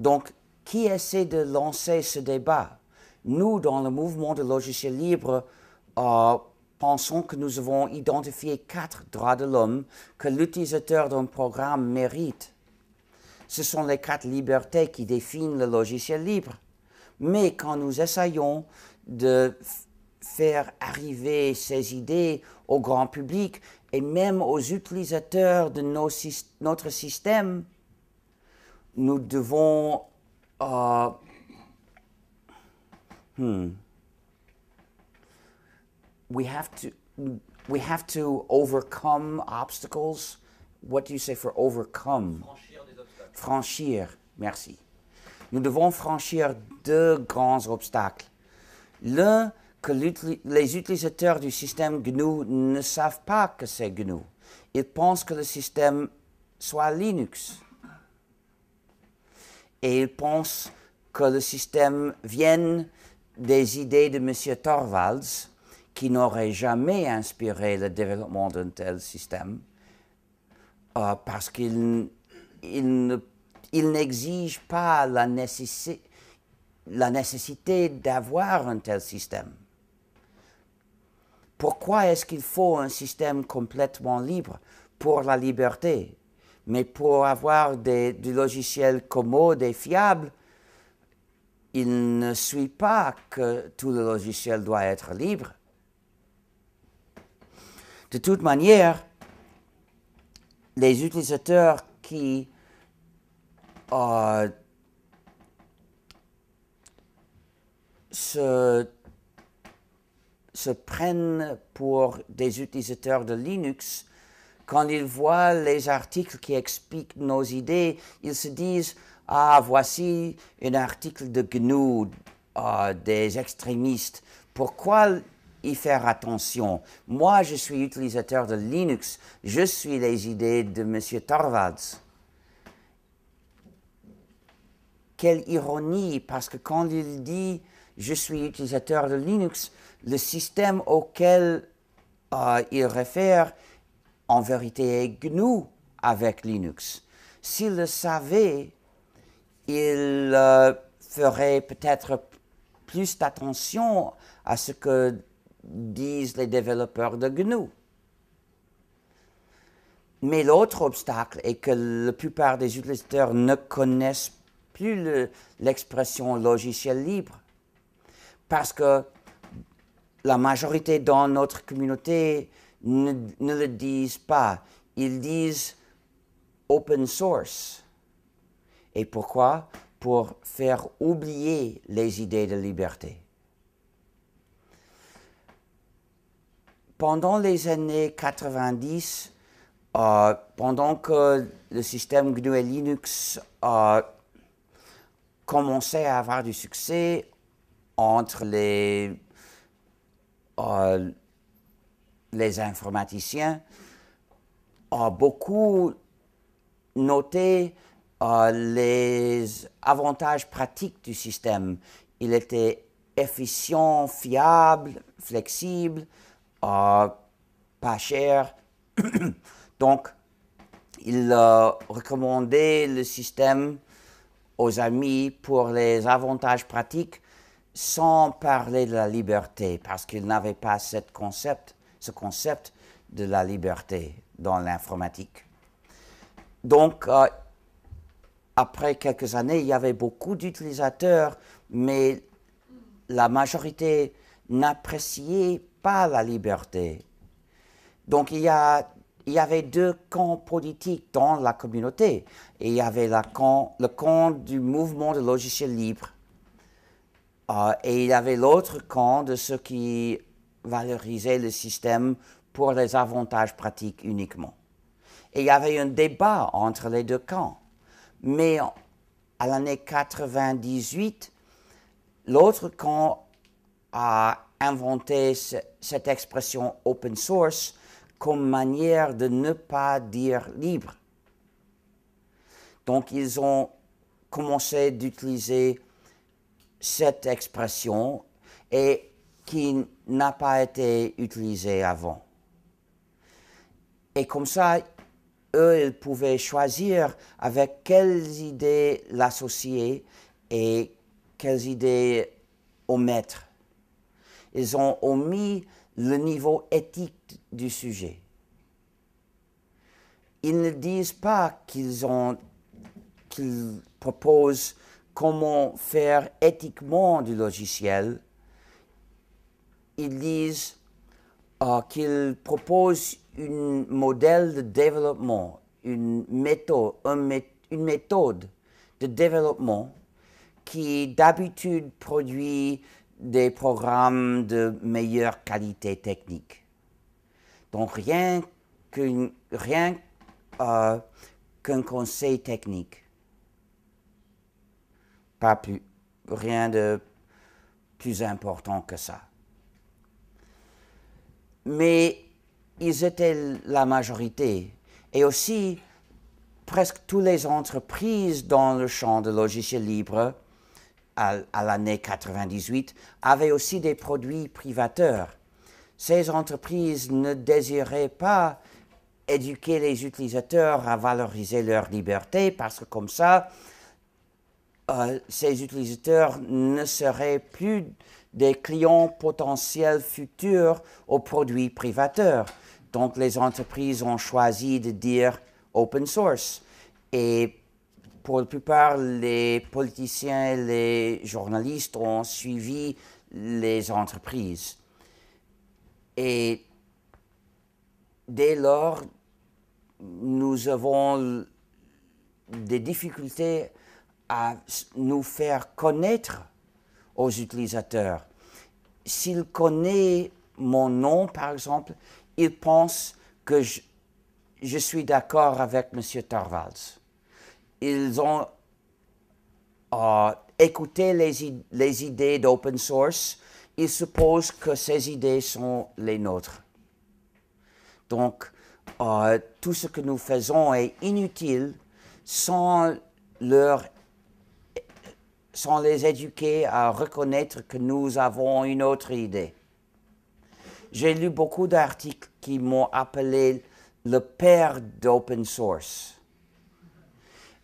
Donc, qui essaie de lancer ce débat? Nous, dans le mouvement de logiciels libres, euh, pensons que nous avons identifié quatre droits de l'homme que l'utilisateur d'un programme mérite. Ce sont les quatre libertés qui définissent le logiciel libre. Mais quand nous essayons de faire arriver ces idées au grand public et même aux utilisateurs de nos, notre système, nous devons... Euh, hmm, we have to, we have to overcome obstacles. What do you say for overcome? Franchir des obstacles. Franchir, merci. Nous devons franchir deux grands obstacles. L'un, que les utilisateurs du système G N U ne savent pas que c'est G N U. Ils pensent que le système soit Linux. Et ils pensent que le système vienne des idées de M. Torvalds, qui n'aurait jamais inspiré le développement d'un tel système, euh, parce qu'il il, il n'exige pas la, nécessi la nécessité d'avoir un tel système. Pourquoi est-ce qu'il faut un système complètement libre pour la liberté? Mais pour avoir des, des logiciels commodes et fiables, il ne suit pas que tout le logiciel doit être libre. De toute manière, les utilisateurs qui, euh, se, se prennent pour des utilisateurs de Linux, quand ils voient les articles qui expliquent nos idées, ils se disent « Ah, voici un article de G N U euh, des extrémistes. Pourquoi y faire attention? Moi, je suis utilisateur de Linux. Je suis les idées de M. Torvalds. » Quelle ironie, parce que quand il dit « Je suis utilisateur de Linux », le système auquel euh, il réfère en vérité est G N U avec Linux. S'il le savait, il euh, ferait peut-être plus d'attention à ce que disent les développeurs de G N U. Mais l'autre obstacle est que la plupart des utilisateurs ne connaissent plus l'expression le, logiciel libre, parce que la majorité dans notre communauté Ne, ne le disent pas. Ils disent open source. Et pourquoi? Pour faire oublier les idées de liberté. Pendant les années quatre-vingt-dix, euh, pendant que le système G N U et Linux euh, commençait à avoir du succès entre les... Euh, les informaticiens ont beaucoup noté euh, les avantages pratiques du système. Il était efficient, fiable, flexible, euh, pas cher. Donc, il euh, recommandait le système aux amis pour les avantages pratiques sans parler de la liberté, parce qu'il n'avait pas ce concept. ce concept de la liberté dans l'informatique. Donc, euh, après quelques années, il y avait beaucoup d'utilisateurs, mais la majorité n'appréciait pas la liberté. Donc, il y, a, il y avait deux camps politiques dans la communauté. Et il y avait la camp, le camp du mouvement de logiciels libres. Euh, et il y avait l'autre camp de ceux qui valoriser le système pour les avantages pratiques uniquement. Et il y avait un débat entre les deux camps. Mais à l'année quatre-vingt-dix-huit, l'autre camp a inventé ce, cette expression open source comme manière de ne pas dire libre. Donc ils ont commencé d'utiliser cette expression et qui n'a pas été utilisé avant. Et comme ça, eux, ils pouvaient choisir avec quelles idées l'associer et quelles idées omettre. Ils ont omis le niveau éthique du sujet. Ils ne disent pas qu'ils ont, qu'ils proposent comment faire éthiquement du logiciel. Ils disent euh, qu'ils proposent un modèle de développement, une méthode, une méthode de développement qui d'habitude produit des programmes de meilleure qualité technique. Donc rien qu'un rien, euh, qu'un conseil technique. Pas plus, rien de plus important que ça. Mais ils étaient la majorité, et aussi presque toutes les entreprises dans le champ de logiciels libres à, à l'année quatre-vingt-dix-huit avaient aussi des produits privateurs. Ces entreprises ne désiraient pas éduquer les utilisateurs à valoriser leur liberté parce que comme ça, euh, ces utilisateurs ne seraient plus des clients potentiels futurs aux produits privateurs. Donc les entreprises ont choisi de dire open source. Et pour la plupart, les politiciens et les journalistes ont suivi les entreprises. Et dès lors, nous avons des difficultés à nous faire connaître aux utilisateurs. S'il connaît mon nom, par exemple, il pense que je, je suis d'accord avec M. Torvalds. Ils ont euh, écouté les, les idées d'open source. Ils supposent que ces idées sont les nôtres. Donc, euh, tout ce que nous faisons est inutile sans leur sans les éduquer à reconnaître que nous avons une autre idée. J'ai lu beaucoup d'articles qui m'ont appelé le père d'open source.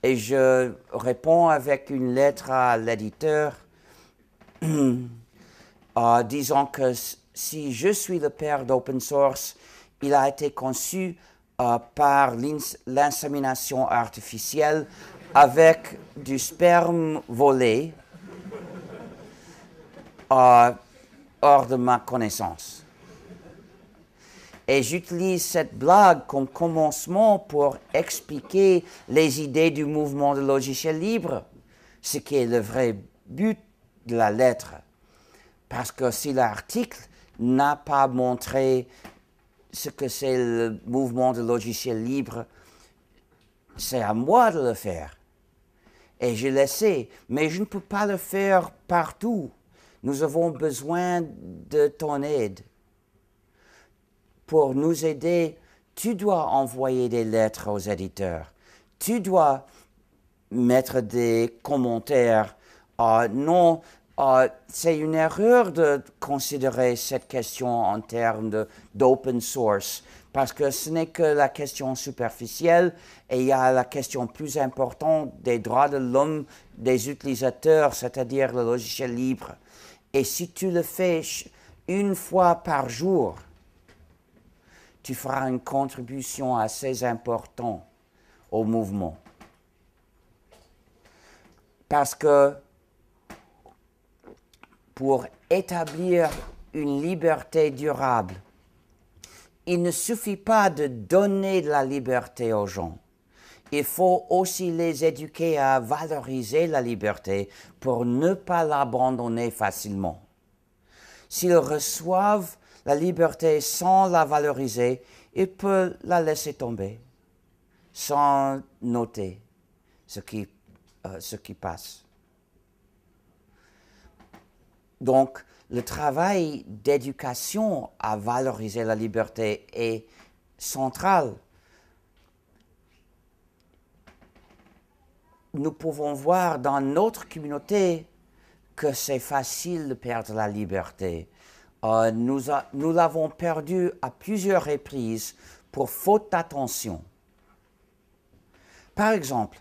Et je réponds avec une lettre à l'éditeur euh, disant que si je suis le père d'open source, il a été conçu euh, par l'insémination artificielle avec du sperme volé euh, hors de ma connaissance. Et j'utilise cette blague comme commencement pour expliquer les idées du mouvement de logiciel libre, ce qui est le vrai but de la lettre. Parce que si l'article n'a pas montré ce que c'est le mouvement de logiciel libre, c'est à moi de le faire. Et je le sais, mais je ne peux pas le faire partout. Nous avons besoin de ton aide. Pour nous aider, tu dois envoyer des lettres aux éditeurs. Tu dois mettre des commentaires. Euh, non, euh, c'est une erreur de considérer cette question en termes d'open source, parce que ce n'est que la question superficielle et il y a la question plus importante des droits de l'homme, des utilisateurs, c'est-à-dire le logiciel libre. Et si tu le fais une fois par jour, tu feras une contribution assez importante au mouvement. Parce que pour établir une liberté durable, il ne suffit pas de donner de la liberté aux gens. Il faut aussi les éduquer à valoriser la liberté pour ne pas l'abandonner facilement. S'ils reçoivent la liberté sans la valoriser, ils peuvent la laisser tomber, sans noter ce qui, euh, ce qui passe. Donc, le travail d'éducation à valoriser la liberté est central. Nous pouvons voir dans notre communauté que c'est facile de perdre la liberté. euh, nous, a, nous l'avons perdu à plusieurs reprises pour faute d'attention. Par exemple,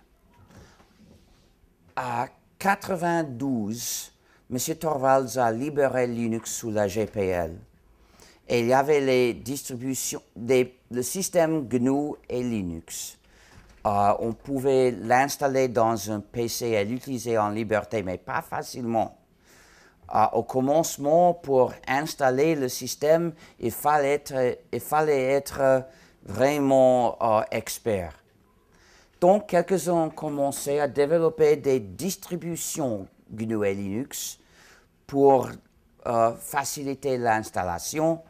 à quatre-vingt-douze, M. Torvalds a libéré Linux sous la G P L. Et il y avait les distributions, des, le système G N U et Linux. Euh, on pouvait l'installer dans un P C et l'utiliser en liberté, mais pas facilement. Euh, au commencement, pour installer le système, il fallait être, il fallait être vraiment euh, expert. Donc, quelques-uns ont commencé à développer des distributions G N U et Linux pour euh, faciliter l'installation.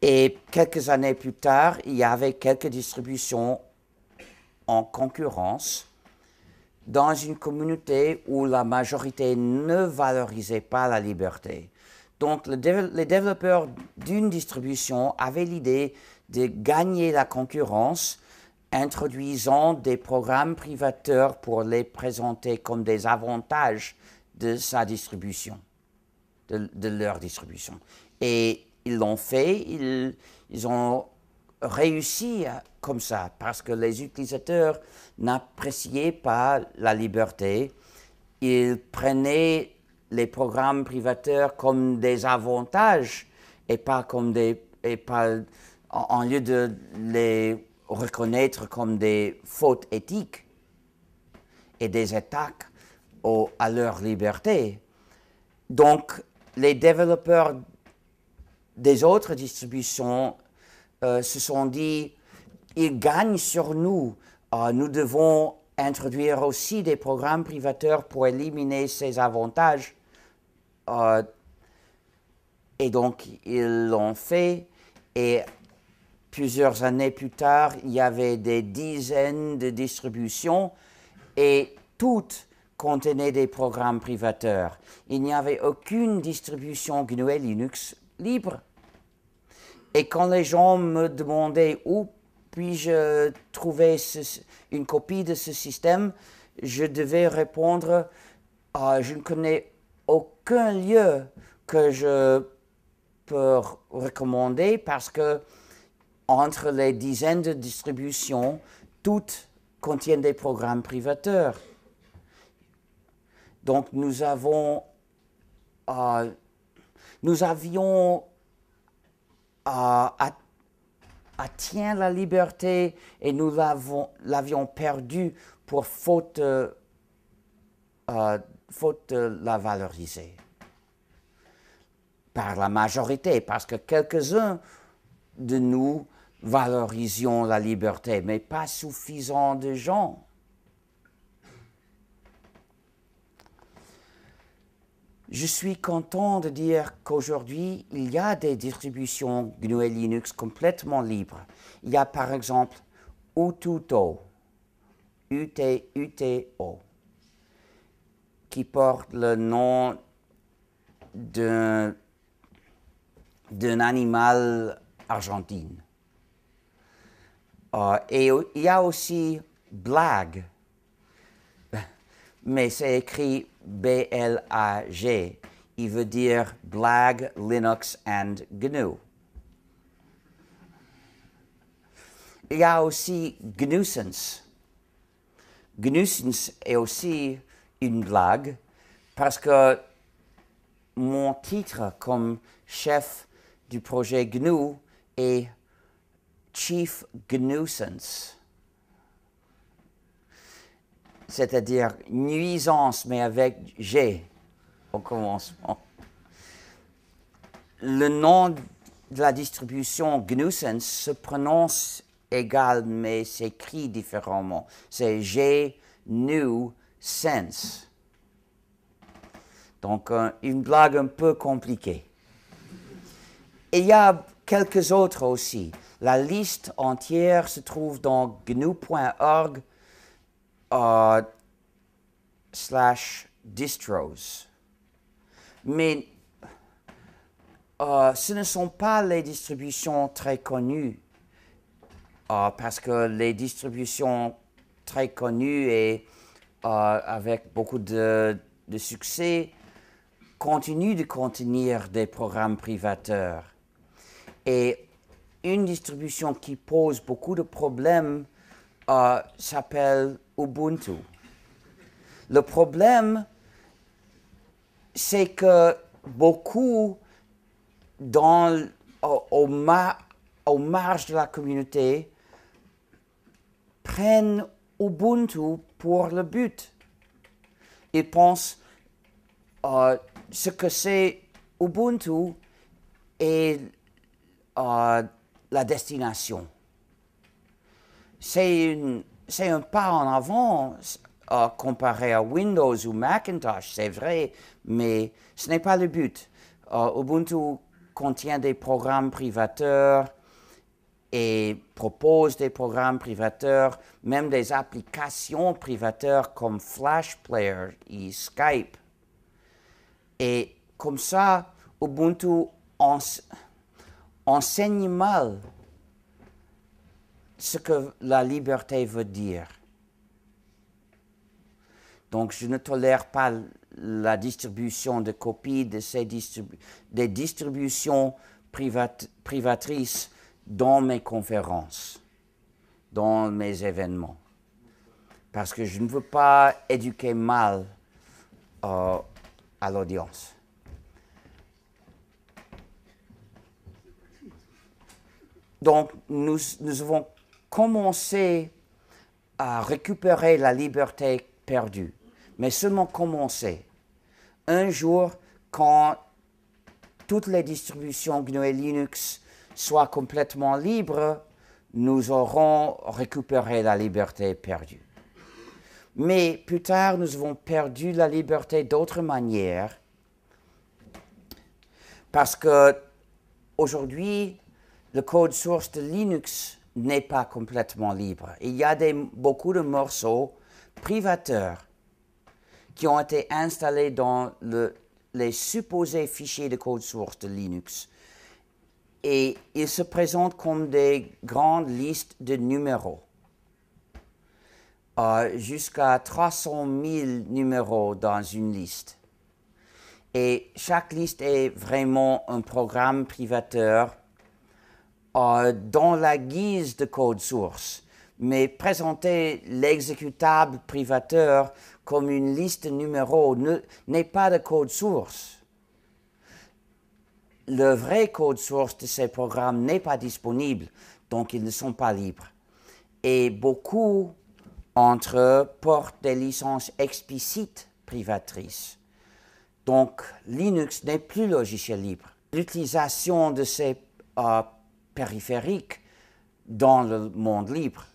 Et quelques années plus tard, il y avait quelques distributions en concurrence dans une communauté où la majorité ne valorisait pas la liberté. Donc, le dév- les développeurs d'une distribution avaient l'idée de gagner la concurrence introduisant des programmes privateurs pour les présenter comme des avantages de sa distribution, de, de leur distribution. Et ils l'ont fait, ils, ils ont réussi comme ça, parce que les utilisateurs n'appréciaient pas la liberté. Ils prenaient les programmes privateurs comme des avantages et pas comme des... Et pas, en, en lieu de les reconnaître comme des fautes éthiques et des attaques au, à leur liberté. Donc, les développeurs des autres distributions euh, se sont dit, ils gagnent sur nous, euh, nous devons introduire aussi des programmes privateurs pour éliminer ces avantages. Euh, et donc, ils l'ont fait et plusieurs années plus tard, il y avait des dizaines de distributions et toutes contenaient des programmes privateurs. Il n'y avait aucune distribution G N U et Linux libre. Et quand les gens me demandaient où puis-je trouver ce, une copie de ce système, je devais répondre euh, « Je ne connais aucun lieu que je peux recommander parce que entre les dizaines de distributions, toutes contiennent des programmes privateurs. » Donc, nous avons, euh, nous avions euh, atteint la liberté et nous l'avions perdue pour faute, euh, faute de la valoriser. Par la majorité, parce que quelques-uns de nous valorisions la liberté, mais pas suffisant de gens. Je suis content de dire qu'aujourd'hui, il y a des distributions G N U et Linux complètement libres. Il y a par exemple UTUTO, U T U T O, qui porte le nom d'un d'un animal argentine. Uh, et il y a aussi Blag, mais c'est écrit B L A G. Il veut dire Blag, Linux and G N U. Il y a aussi gNewSense. gNewSense est aussi une blague parce que mon titre comme chef du projet G N U et Chief gNewSense, c'est-à-dire nuisance, mais avec G au commencement. Le nom de la distribution gNewSense se prononce égal, mais s'écrit différemment. C'est gNewSense. Donc, un, une blague un peu compliquée. Et il y a quelques autres aussi. La liste entière se trouve dans gnu.org euh, slash distros. Mais euh, ce ne sont pas les distributions très connues, euh, parce que les distributions très connues et euh, avec beaucoup de, de succès continue de contenir des programmes privateurs. Et une distribution qui pose beaucoup de problèmes euh, s'appelle Ubuntu. Le problème, c'est que beaucoup dans, au, au ma, aux marges de la communauté prennent Ubuntu pour le but. Ils pensent euh, ce que c'est Ubuntu et euh, la destination. C'est un pas en avant euh, comparé à Windows ou Macintosh, c'est vrai, mais ce n'est pas le but. Euh, Ubuntu contient des programmes privateurs et propose des programmes privateurs, même des applications privateurs comme Flash Player et Skype. Et comme ça, Ubuntu ense- enseigne mal ce que la liberté veut dire. Donc, je ne tolère pas la distribution de copies de ces distribu- des distributions privat- privatrices dans mes conférences, dans mes événements. Parce que je ne veux pas éduquer mal euh, à l'audience. Donc, nous, nous avons commencé à récupérer la liberté perdue, mais seulement commencer. Un jour, quand toutes les distributions G N U et Linux soit complètement libre, nous aurons récupéré la liberté perdue. Mais plus tard, nous avons perdu la liberté d'autres manières, parce que aujourd'hui, le code source de Linux n'est pas complètement libre. Il y a des, beaucoup de morceaux privateurs qui ont été installés dans le, les supposés fichiers de code source de Linux. Et ils se présentent comme des grandes listes de numéros, euh, jusqu'à trois cent mille numéros dans une liste. Et chaque liste est vraiment un programme privateur euh, dans la guise de code source, mais présenter l'exécutable privateur comme une liste de numéros n'est pas de code source. Le vrai code source de ces programmes n'est pas disponible, donc ils ne sont pas libres. Et beaucoup entre eux portent des licences explicites privatrices. Donc Linux n'est plus logiciel libre. L'utilisation de ces euh, périphériques dans le monde libre.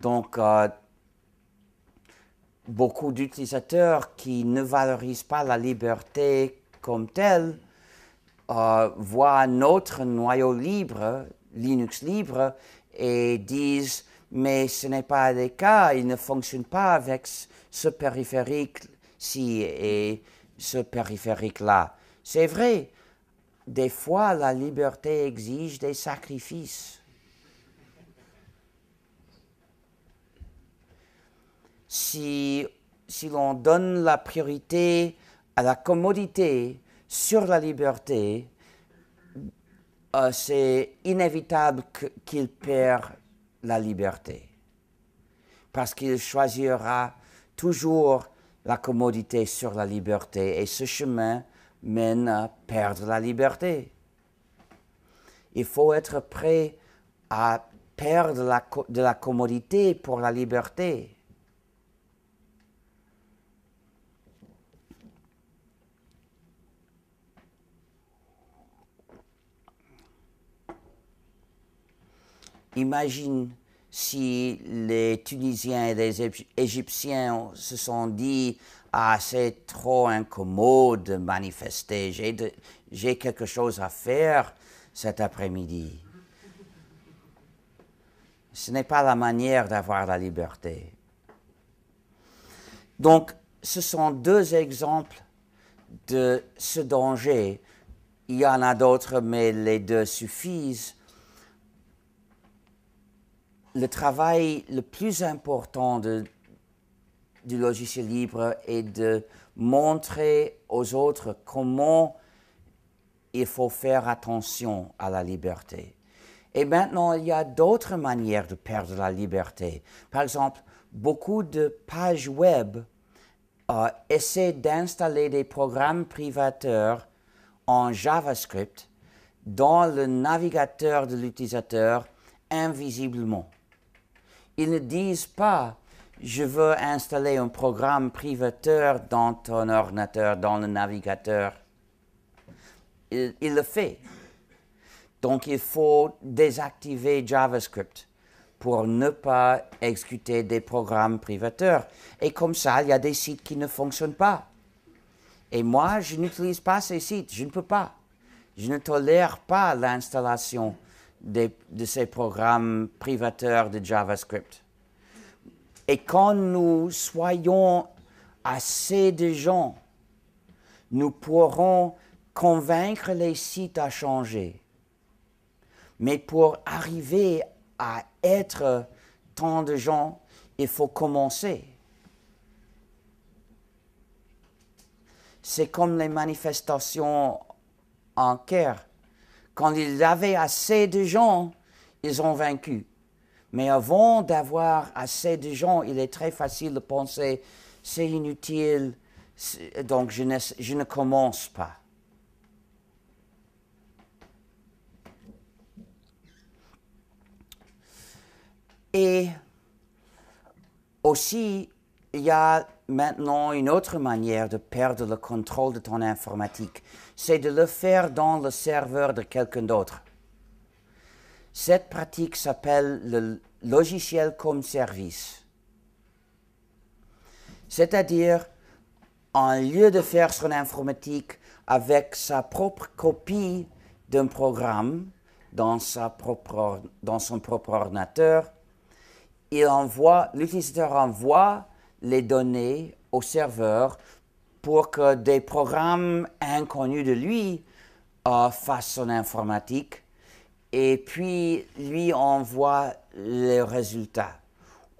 Donc euh, beaucoup d'utilisateurs qui ne valorisent pas la liberté comme tel, euh, voient notre noyau libre, Linux libre, et disent « mais ce n'est pas le cas, il ne fonctionne pas avec ce périphérique-ci et ce périphérique-là ». C'est vrai, des fois la liberté exige des sacrifices. Si, si l'on donne la priorité à la commodité sur la liberté, euh, c'est inévitable qu'il perd la liberté, parce qu'il choisira toujours la commodité sur la liberté, et ce chemin mène à perdre la liberté. Il faut être prêt à perdre la de la commodité pour la liberté. Imagine si les Tunisiens et les Égyptiens se sont dit « Ah, c'est trop incommode de manifester, j'ai quelque chose à faire cet après-midi. » Ce n'est pas la manière d'avoir la liberté. Donc, ce sont deux exemples de ce danger. Il y en a d'autres, mais les deux suffisent. Le travail le plus important de du logiciel libre et de montrer aux autres comment il faut faire attention à la liberté. Et maintenant, il y a d'autres manières de perdre la liberté. Par exemple, beaucoup de pages web euh, essaient d'installer des programmes privateurs en JavaScript dans le navigateur de l'utilisateur invisiblement. Ils ne disent pas « je veux installer un programme privateur dans ton ordinateur, dans le navigateur ». Il, il le fait. Donc, il faut désactiver JavaScript pour ne pas exécuter des programmes privateurs. Et comme ça, il y a des sites qui ne fonctionnent pas. Et moi, je n'utilise pas ces sites. Je ne peux pas. Je ne tolère pas l'installation de, de ces programmes privateurs de JavaScript. Et quand nous soyons assez de gens, nous pourrons convaincre les sites à changer. Mais pour arriver à être tant de gens, il faut commencer. C'est comme les manifestations en guerre. Quand ils avaient assez de gens, ils ont vaincu. Mais avant d'avoir assez de gens, il est très facile de penser « c'est inutile, donc je ne, je ne commence pas ». Et aussi, il y a maintenant une autre manière de perdre le contrôle de ton informatique. C'est de le faire dans le serveur de quelqu'un d'autre. Cette pratique s'appelle le logiciel comme service. C'est-à-dire, en lieu de faire son informatique avec sa propre copie d'un programme dans, sa propre, dans son propre ordinateur, l'utilisateur envoie les données au serveur pour que des programmes inconnus de lui euh, fassent son informatique et puis lui envoie les résultats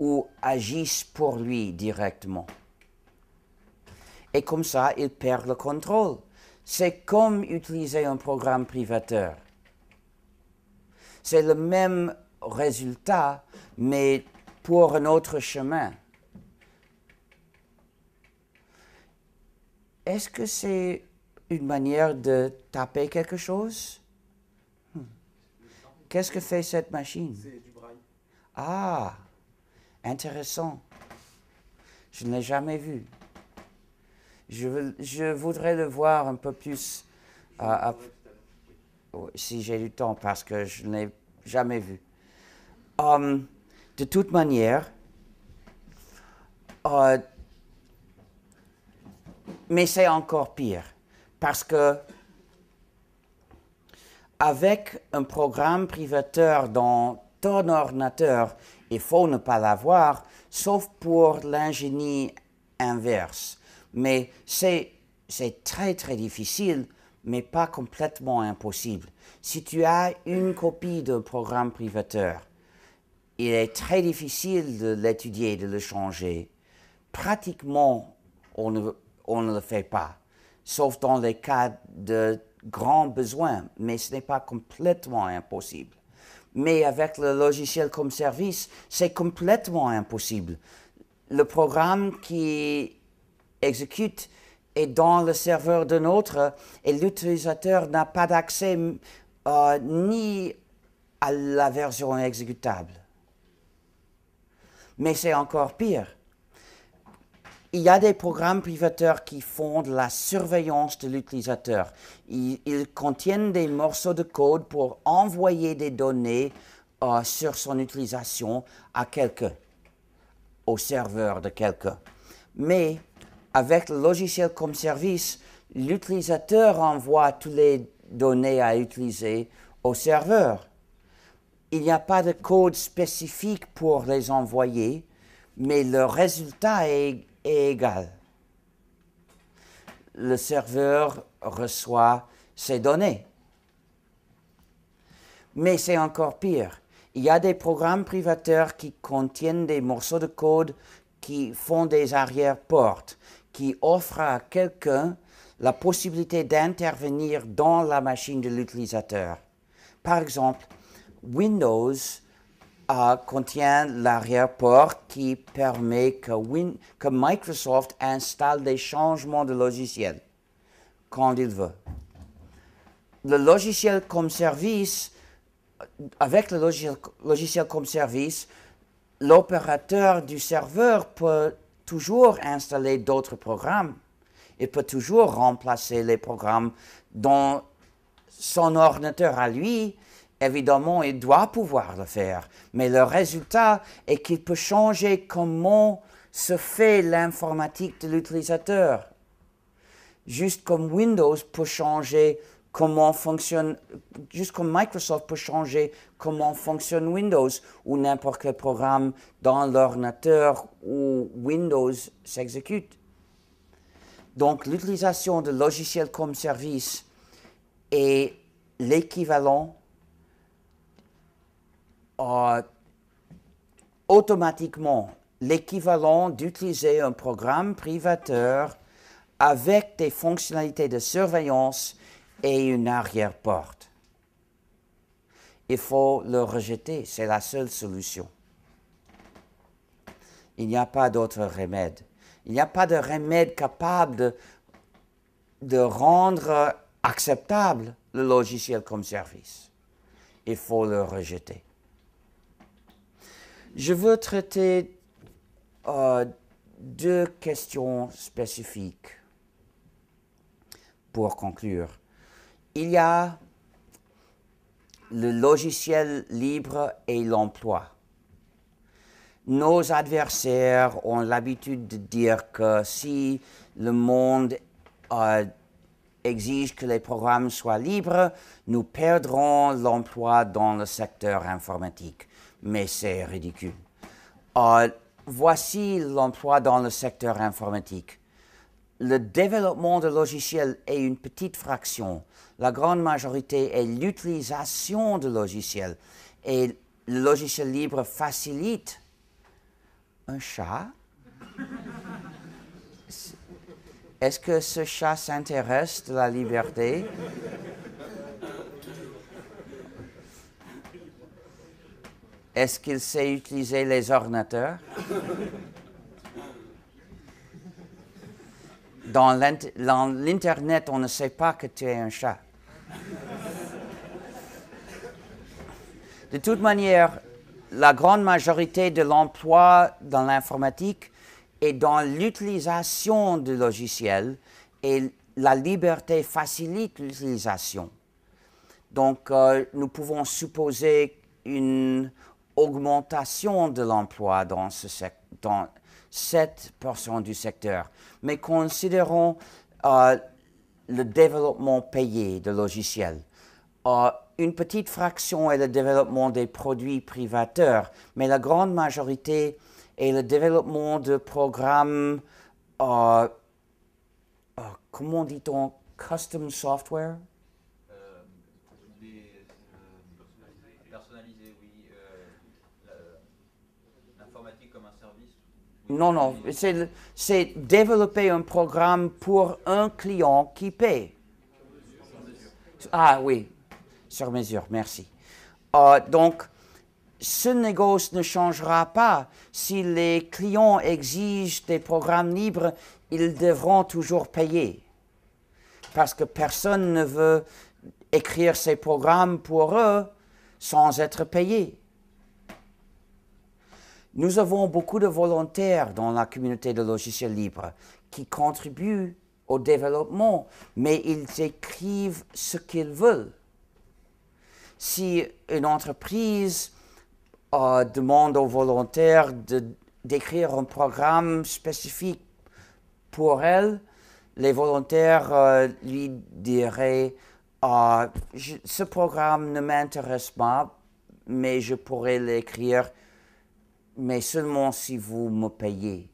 ou agissent pour lui directement. Et comme ça, il perd le contrôle. C'est comme utiliser un programme privateur. C'est le même résultat, mais pour un autre chemin. Est-ce que c'est une manière de taper quelque chose? hmm. Qu'est-ce que fait cette machine? C'est du braille. Ah, intéressant. Je ne l'ai jamais vu. Je, veux, je voudrais le voir un peu plus euh, à, si j'ai du temps, parce que je ne l'ai jamais vu. Um, de toute manière, euh, mais c'est encore pire, parce que avec un programme privateur dans ton ordinateur, il faut ne pas l'avoir, sauf pour l'ingénie inverse. Mais c'est très très difficile, mais pas complètement impossible. Si tu as une copie d'un programme privateur, il est très difficile de l'étudier, de le changer. Pratiquement, on ne on ne le fait pas, sauf dans les cas de grands besoins, mais ce n'est pas complètement impossible. Mais avec le logiciel comme service, c'est complètement impossible. Le programme qui exécute est dans le serveur d'un autre et l'utilisateur n'a pas d'accès euh, ni à la version exécutable. Mais c'est encore pire. Il y a des programmes privateurs qui font de la surveillance de l'utilisateur. Ils, ils contiennent des morceaux de code pour envoyer des données euh, sur son utilisation à quelqu'un, au serveur de quelqu'un. Mais avec le logiciel comme service, l'utilisateur envoie toutes les données à utiliser au serveur. Il n'y a pas de code spécifique pour les envoyer, mais le résultat est est égal. Le serveur reçoit ces données. Mais c'est encore pire. Il y a des programmes privateurs qui contiennent des morceaux de code qui font des arrière-portes, qui offrent à quelqu'un la possibilité d'intervenir dans la machine de l'utilisateur. Par exemple, Windows euh, contient l'arrière-porte qui permet que, Win que Microsoft installe des changements de logiciel quand il veut. Le logiciel comme service, avec le logiciel, logiciel comme service, l'opérateur du serveur peut toujours installer d'autres programmes. Il peut toujours remplacer les programmes dans son ordinateur à lui. Évidemment, il doit pouvoir le faire. Mais le résultat est qu'il peut changer comment se fait l'informatique de l'utilisateur. Juste comme Windows peut changer comment fonctionne, juste comme Microsoft peut changer comment fonctionne Windows ou n'importe quel programme dans l'ordinateur où Windows s'exécute. Donc l'utilisation de logiciels comme service est l'équivalent euh, automatiquement, l'équivalent d'utiliser un programme privateur avec des fonctionnalités de surveillance et une arrière-porte. Il faut le rejeter, c'est la seule solution. Il n'y a pas d'autre remède. Il n'y a pas de remède capable de, de rendre acceptable le logiciel comme service. Il faut le rejeter. Je veux traiter euh, deux questions spécifiques pour conclure. Il y a le logiciel libre et l'emploi. Nos adversaires ont l'habitude de dire que si le monde euh, exige que les programmes soient libres, nous perdrons l'emploi dans le secteur informatique. Mais c'est ridicule. Euh, voici l'emploi dans le secteur informatique. Le développement de logiciels est une petite fraction. La grande majorité est l'utilisation de logiciels. Et le logiciel libre facilite un chat. Est-ce que ce chat s'intéresse de la liberté? Est-ce qu'il sait utiliser les ordinateurs? Dans l'Internet, on ne sait pas que tu es un chat. De toute manière, la grande majorité de l'emploi dans l'informatique est dans l'utilisation du logiciel et la liberté facilite l'utilisation. Donc, euh, nous pouvons supposer une augmentation de l'emploi dans ce secteur. sept pour cent du secteur, mais considérons euh, le développement payé de logiciels. Euh, une petite fraction est le développement des produits privateurs, mais la grande majorité est le développement de programmes, euh, euh, comment dit-on, custom software? Euh, les, euh, personnalisés, oui. Euh, l'informatique comme un service. Non, non, c'est développer un programme pour un client qui paie. Ah oui, sur mesure, merci. Euh, donc, ce négoce ne changera pas. Si les clients exigent des programmes libres, ils devront toujours payer. Parce que personne ne veut écrire ses programmes pour eux sans être payé. Nous avons beaucoup de volontaires dans la communauté de logiciels libres qui contribuent au développement, mais ils écrivent ce qu'ils veulent. Si une entreprise euh, demande aux volontaires d'écrire un programme spécifique pour elle, les volontaires euh, lui diraient euh, « ce programme ne m'intéresse pas, mais je pourrais l'écrire » mais seulement si vous me payez.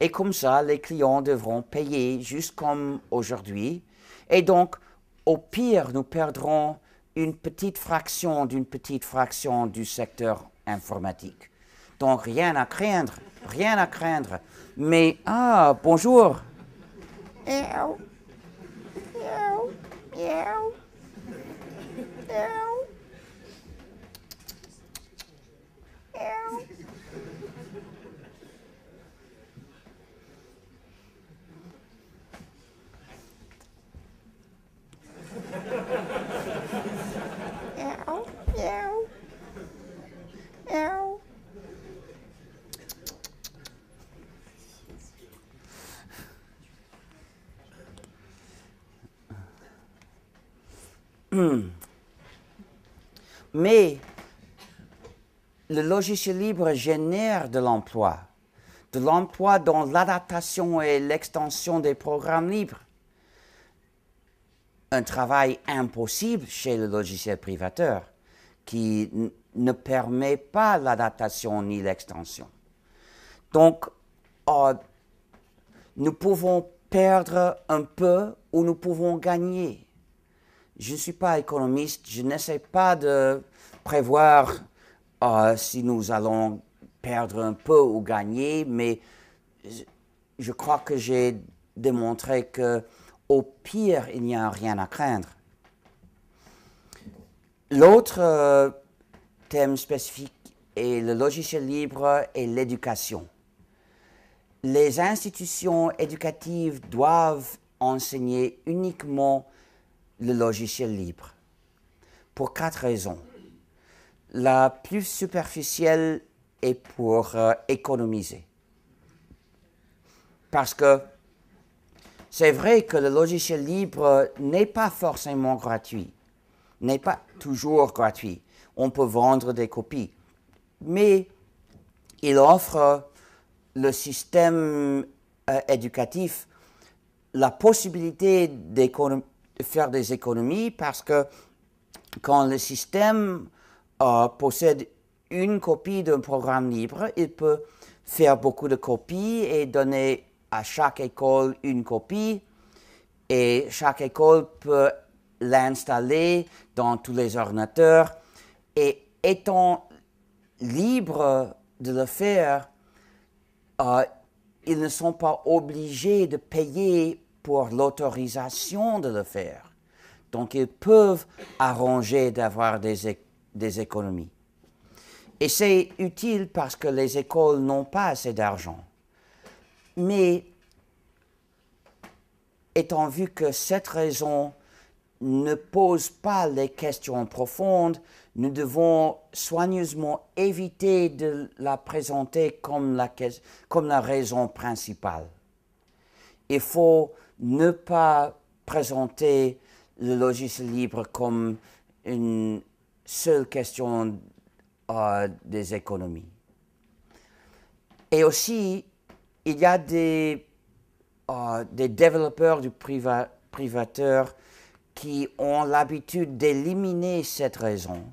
Et comme ça, les clients devront payer, juste comme aujourd'hui. Et donc, au pire, nous perdrons une petite fraction d'une petite fraction du secteur informatique. Donc rien à craindre, rien à craindre. Mais, ah, bonjour. Miaou, miaou, miaou, miaou, miaou. Miaou, miaou, miaou. Mais le logiciel libre génère de l'emploi, de l'emploi dans l'adaptation et l'extension des programmes libres. Un travail impossible chez le logiciel privateur qui ne permet pas l'adaptation ni l'extension. Donc, euh, nous pouvons perdre un peu ou nous pouvons gagner. Je ne suis pas économiste, je n'essaie pas de prévoir euh, si nous allons perdre un peu ou gagner, mais je crois que j'ai démontré qu'au pire, il n'y a rien à craindre. L'autre euh, thème spécifique est le logiciel libre et l'éducation. Les institutions éducatives doivent enseigner uniquement le logiciel libre, pour quatre raisons. La plus superficielle est pour euh, économiser. Parce que c'est vrai que le logiciel libre n'est pas forcément gratuit, n'est pas toujours gratuit. On peut vendre des copies, mais il offre le système euh, éducatif la possibilité d'économiser, faire des économies, parce que quand le système euh, possède une copie d'un programme libre, il peut faire beaucoup de copies et donner à chaque école une copie, et chaque école peut l'installer dans tous les ordinateurs, et étant libre de le faire, euh, ils ne sont pas obligés de payer pour l'autorisation de le faire. Donc, ils peuvent arranger d'avoir des, des économies. Et c'est utile parce que les écoles n'ont pas assez d'argent. Mais, étant vu que cette raison ne pose pas les questions profondes, nous devons soigneusement éviter de la présenter comme la, comme la raison principale. Il faut ne pas présenter le logiciel libre comme une seule question euh, des économies. Et aussi, il y a des, euh, des développeurs du priva privateur qui ont l'habitude d'éliminer cette raison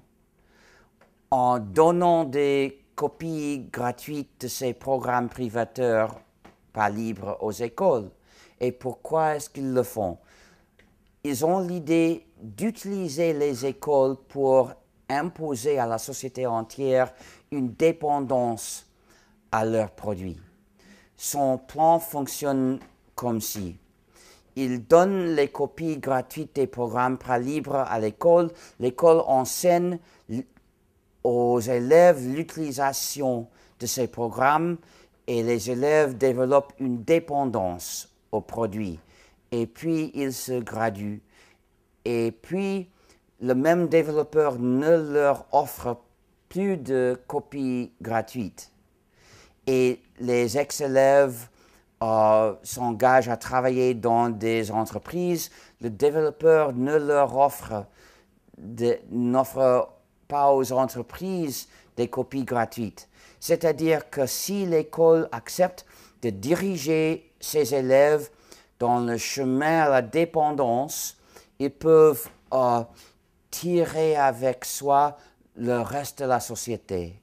en donnant des copies gratuites de ces programmes privateurs pas libres aux écoles. Et pourquoi est-ce qu'ils le font? Ils ont l'idée d'utiliser les écoles pour imposer à la société entière une dépendance à leurs produits. Son plan fonctionne comme si. Ils donnent les copies gratuites des programmes pas libres à l'école. L'école enseigne aux élèves l'utilisation de ces programmes et les élèves développent une dépendance aux produits, et puis ils se graduent, et puis le même développeur ne leur offre plus de copies gratuites. Et les ex-élèves euh, s'engagent à travailler dans des entreprises, le développeur ne leur offre, de, n'offre pas aux entreprises des copies gratuites. C'est-à-dire que si l'école accepte de diriger ces élèves dans le chemin à la dépendance, ils peuvent euh, tirer avec soi le reste de la société.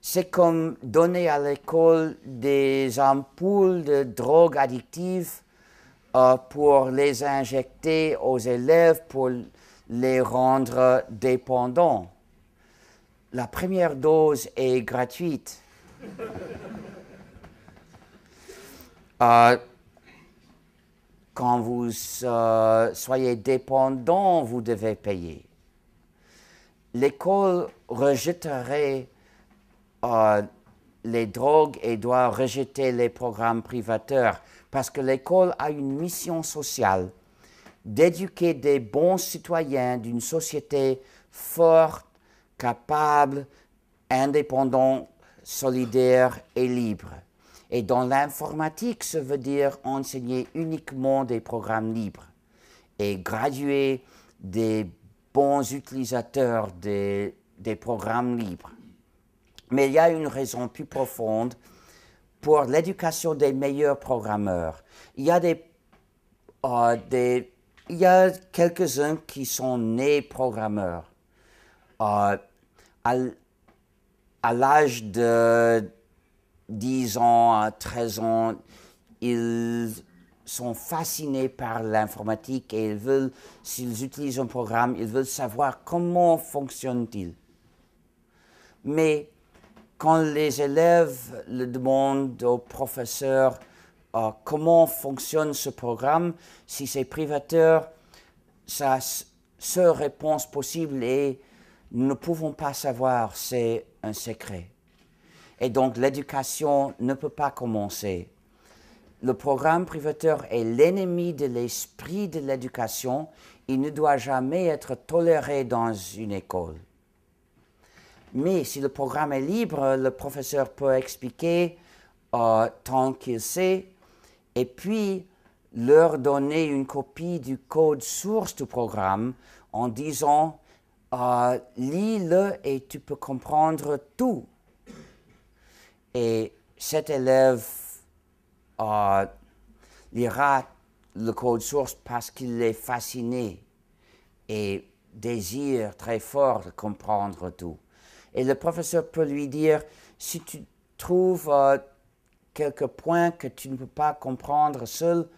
C'est comme donner à l'école des ampoules de drogue addictive euh, pour les injecter aux élèves, pour les rendre dépendants. la première dose est gratuite. euh, quand vous euh, soyez dépendant, vous devez payer. L'école rejetterait euh, les drogues et doit rejeter les programmes privateurs parce que l'école a une mission sociale d'éduquer des bons citoyens d'une société forte, capable, indépendante, solidaire et libre. Et dans l'informatique, ça veut dire enseigner uniquement des programmes libres et graduer des bons utilisateurs des, des programmes libres. Mais il y a une raison plus profonde pour l'éducation des meilleurs programmeurs. Il y a des, euh, des, il y a quelques-uns qui sont nés programmeurs. Euh, à à l'âge de dix ans à treize ans, ils sont fascinés par l'informatique et ils veulent, s'ils utilisent un programme, ils veulent savoir comment fonctionne-t-il. Mais quand les élèves le demandent au professeur euh, comment fonctionne ce programme, si c'est privateur, sa seule réponse possible est « nous ne pouvons pas savoir, c'est un secret ». Et donc l'éducation ne peut pas commencer. Le programme privateur est l'ennemi de l'esprit de l'éducation. Il ne doit jamais être toléré dans une école. Mais si le programme est libre, le professeur peut expliquer euh, tant qu'il sait, et puis leur donner une copie du code source du programme en disant euh, « lis-le et tu peux comprendre tout ». Et cet élève euh, lira le code source parce qu'il est fasciné et désire très fort comprendre tout. Et le professeur peut lui dire, si tu trouves euh, quelques points que tu ne peux pas comprendre seul,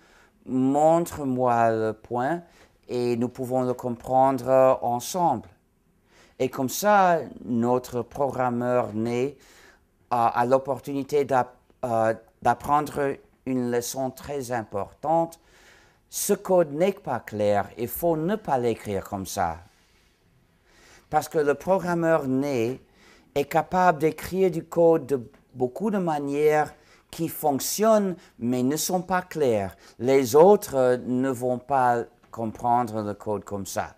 montre-moi le point et nous pouvons le comprendre euh, ensemble. Et comme ça, notre programmeur né euh, a l'opportunité d'apprendre euh, une leçon très importante. Ce code n'est pas clair, il faut ne pas l'écrire comme ça. Parce que le programmeur né est capable d'écrire du code de beaucoup de manières qui fonctionnent, mais ne sont pas claires. Les autres ne vont pas comprendre le code comme ça.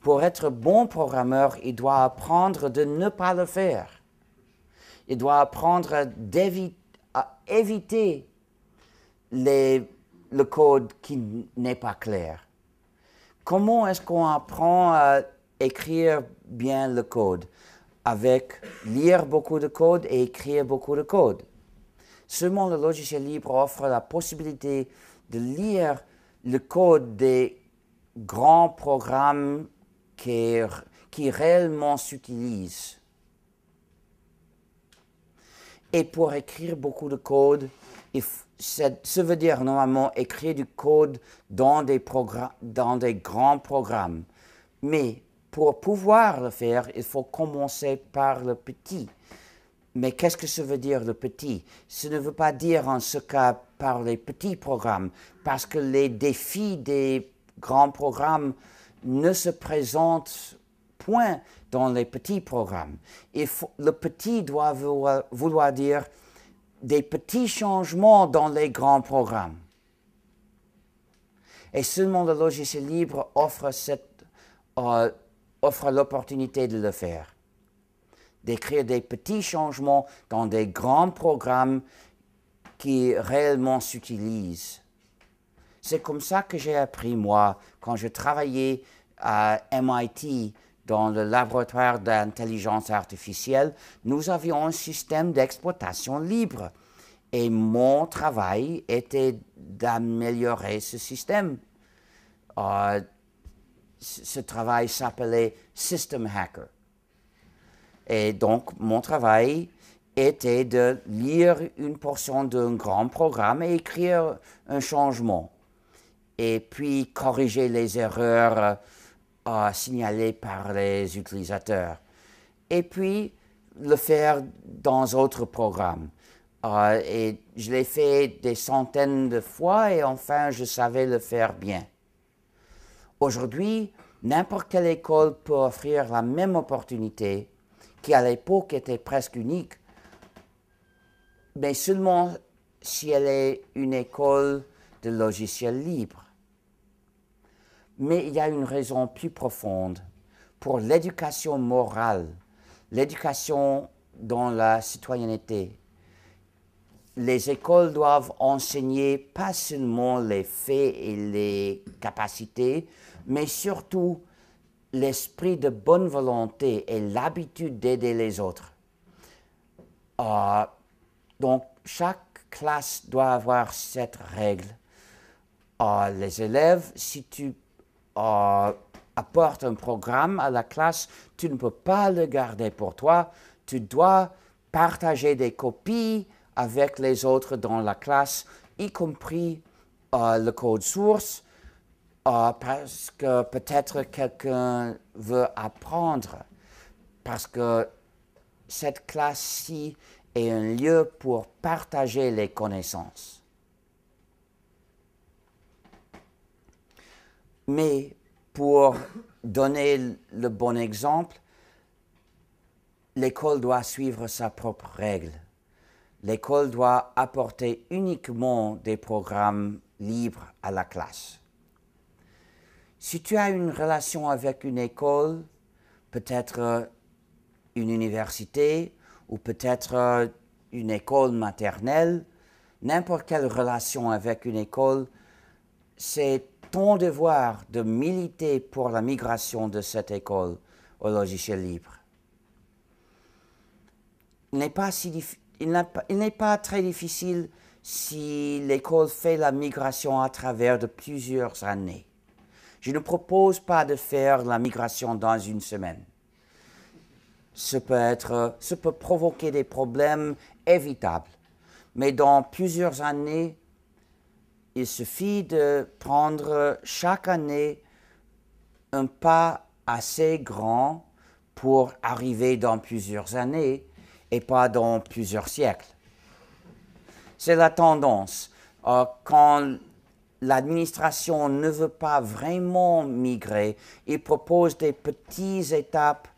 Pour être bon programmeur, il doit apprendre de ne pas le faire. Il doit apprendre à, à éviter les, le code qui n'est pas clair. Comment est-ce qu'on apprend à écrire bien le code, avec lire beaucoup de code et écrire beaucoup de code. Seulement le logiciel libre offre la possibilité de lire le code des grands programmes qui, qui réellement s'utilisent. Et pour écrire beaucoup de code, ça veut dire normalement écrire du code dans des, dans des grands programmes. Mais pour pouvoir le faire, il faut commencer par le petit. Mais qu'est-ce que ça veut dire le petit? Ça ne veut pas dire en ce cas par les petits programmes, parce que les défis des grands programmes ne se présentent point dans les petits programmes. Il faut, le petit doit vouloir, vouloir dire des petits changements dans les grands programmes. Et seulement le logiciel libre offre cette euh, offre l'opportunité de le faire, d'écrire des petits changements dans des grands programmes qui réellement s'utilisent. C'est comme ça que j'ai appris, moi, quand je travaillais à M I T dans le laboratoire d'intelligence artificielle, nous avions un système d'exploitation libre et mon travail était d'améliorer ce système. Euh, Ce travail s'appelait System Hacker. Et donc, mon travail était de lire une portion d'un grand programme et écrire un changement. Et puis, corriger les erreurs euh, signalées par les utilisateurs. et puis le faire dans d'autres programmes. Euh, et je l'ai fait des centaines de fois et enfin je savais le faire bien. Aujourd'hui, n'importe quelle école peut offrir la même opportunité qui à l'époque était presque unique, mais seulement si elle est une école de logiciels libres. Mais il y a une raison plus profonde pour l'éducation morale, l'éducation dans la citoyenneté. Les écoles doivent enseigner pas seulement les faits et les capacités, mais surtout l'esprit de bonne volonté et l'habitude d'aider les autres. Euh, donc, chaque classe doit avoir cette règle. Euh, les élèves, si tu euh, apportes un programme à la classe, tu ne peux pas le garder pour toi. Tu dois partager des copies avec les autres dans la classe, y compris euh, le code source, euh, parce que peut-être quelqu'un veut apprendre, parce que cette classe-ci est un lieu pour partager les connaissances. Mais pour donner le bon exemple, l'école doit suivre sa propre règle. L'école doit apporter uniquement des programmes libres à la classe. Si tu as une relation avec une école, peut-être une université ou peut-être une école maternelle, n'importe quelle relation avec une école, c'est ton devoir de militer pour la migration de cette école au logiciel libre. Il n'est pas si difficile. Il n'est pas très difficile si l'école fait la migration à travers de plusieurs années. Je ne propose pas de faire la migration dans une semaine. Ça peut être, ça peut provoquer des problèmes évitables. Mais dans plusieurs années, il suffit de prendre chaque année un pas assez grand pour arriver dans plusieurs années et pas dans plusieurs siècles. C'est la tendance. Euh, quand l'administration ne veut pas vraiment migrer, il propose des petites étapes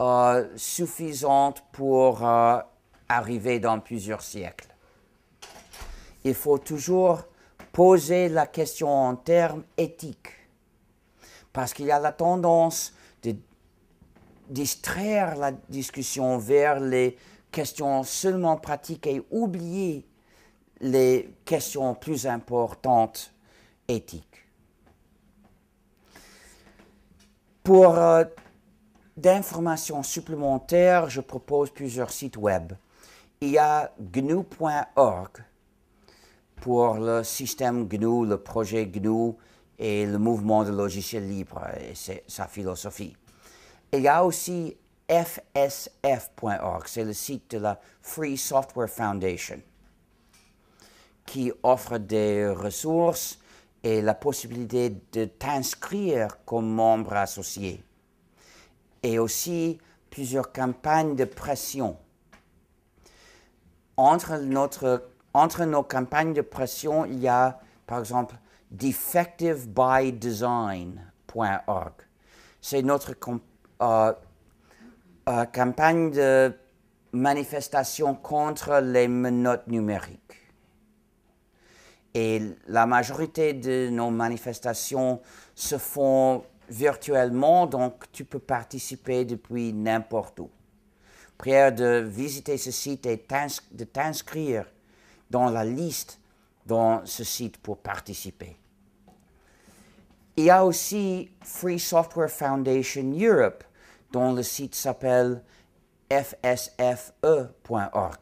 euh, suffisantes pour euh, arriver dans plusieurs siècles. Il faut toujours poser la question en termes éthiques, parce qu'il y a la tendance de distraire la discussion vers les questions seulement pratiques et oublier les questions plus importantes éthiques. Pour euh, d'informations supplémentaires, je propose plusieurs sites web. Il y a g n u point org pour le système G N U, le projet G N U et le mouvement de logiciels libres et sa philosophie. Il y a aussi f s f point org, c'est le site de la Free Software Foundation, qui offre des ressources et la possibilité de t'inscrire comme membre associé. Et aussi plusieurs campagnes de pression. Entre, notre, entre nos campagnes de pression, il y a par exemple defective by design point org. C'est notre campagne. Euh, euh, campagne de manifestation contre les menottes numériques. Et la majorité de nos manifestations se font virtuellement, donc tu peux participer depuis n'importe où. Prière de visiter ce site et de t'inscrire dans la liste dans ce site pour participer. Il y a aussi Free Software Foundation Europe, dont le site s'appelle f s f e point org,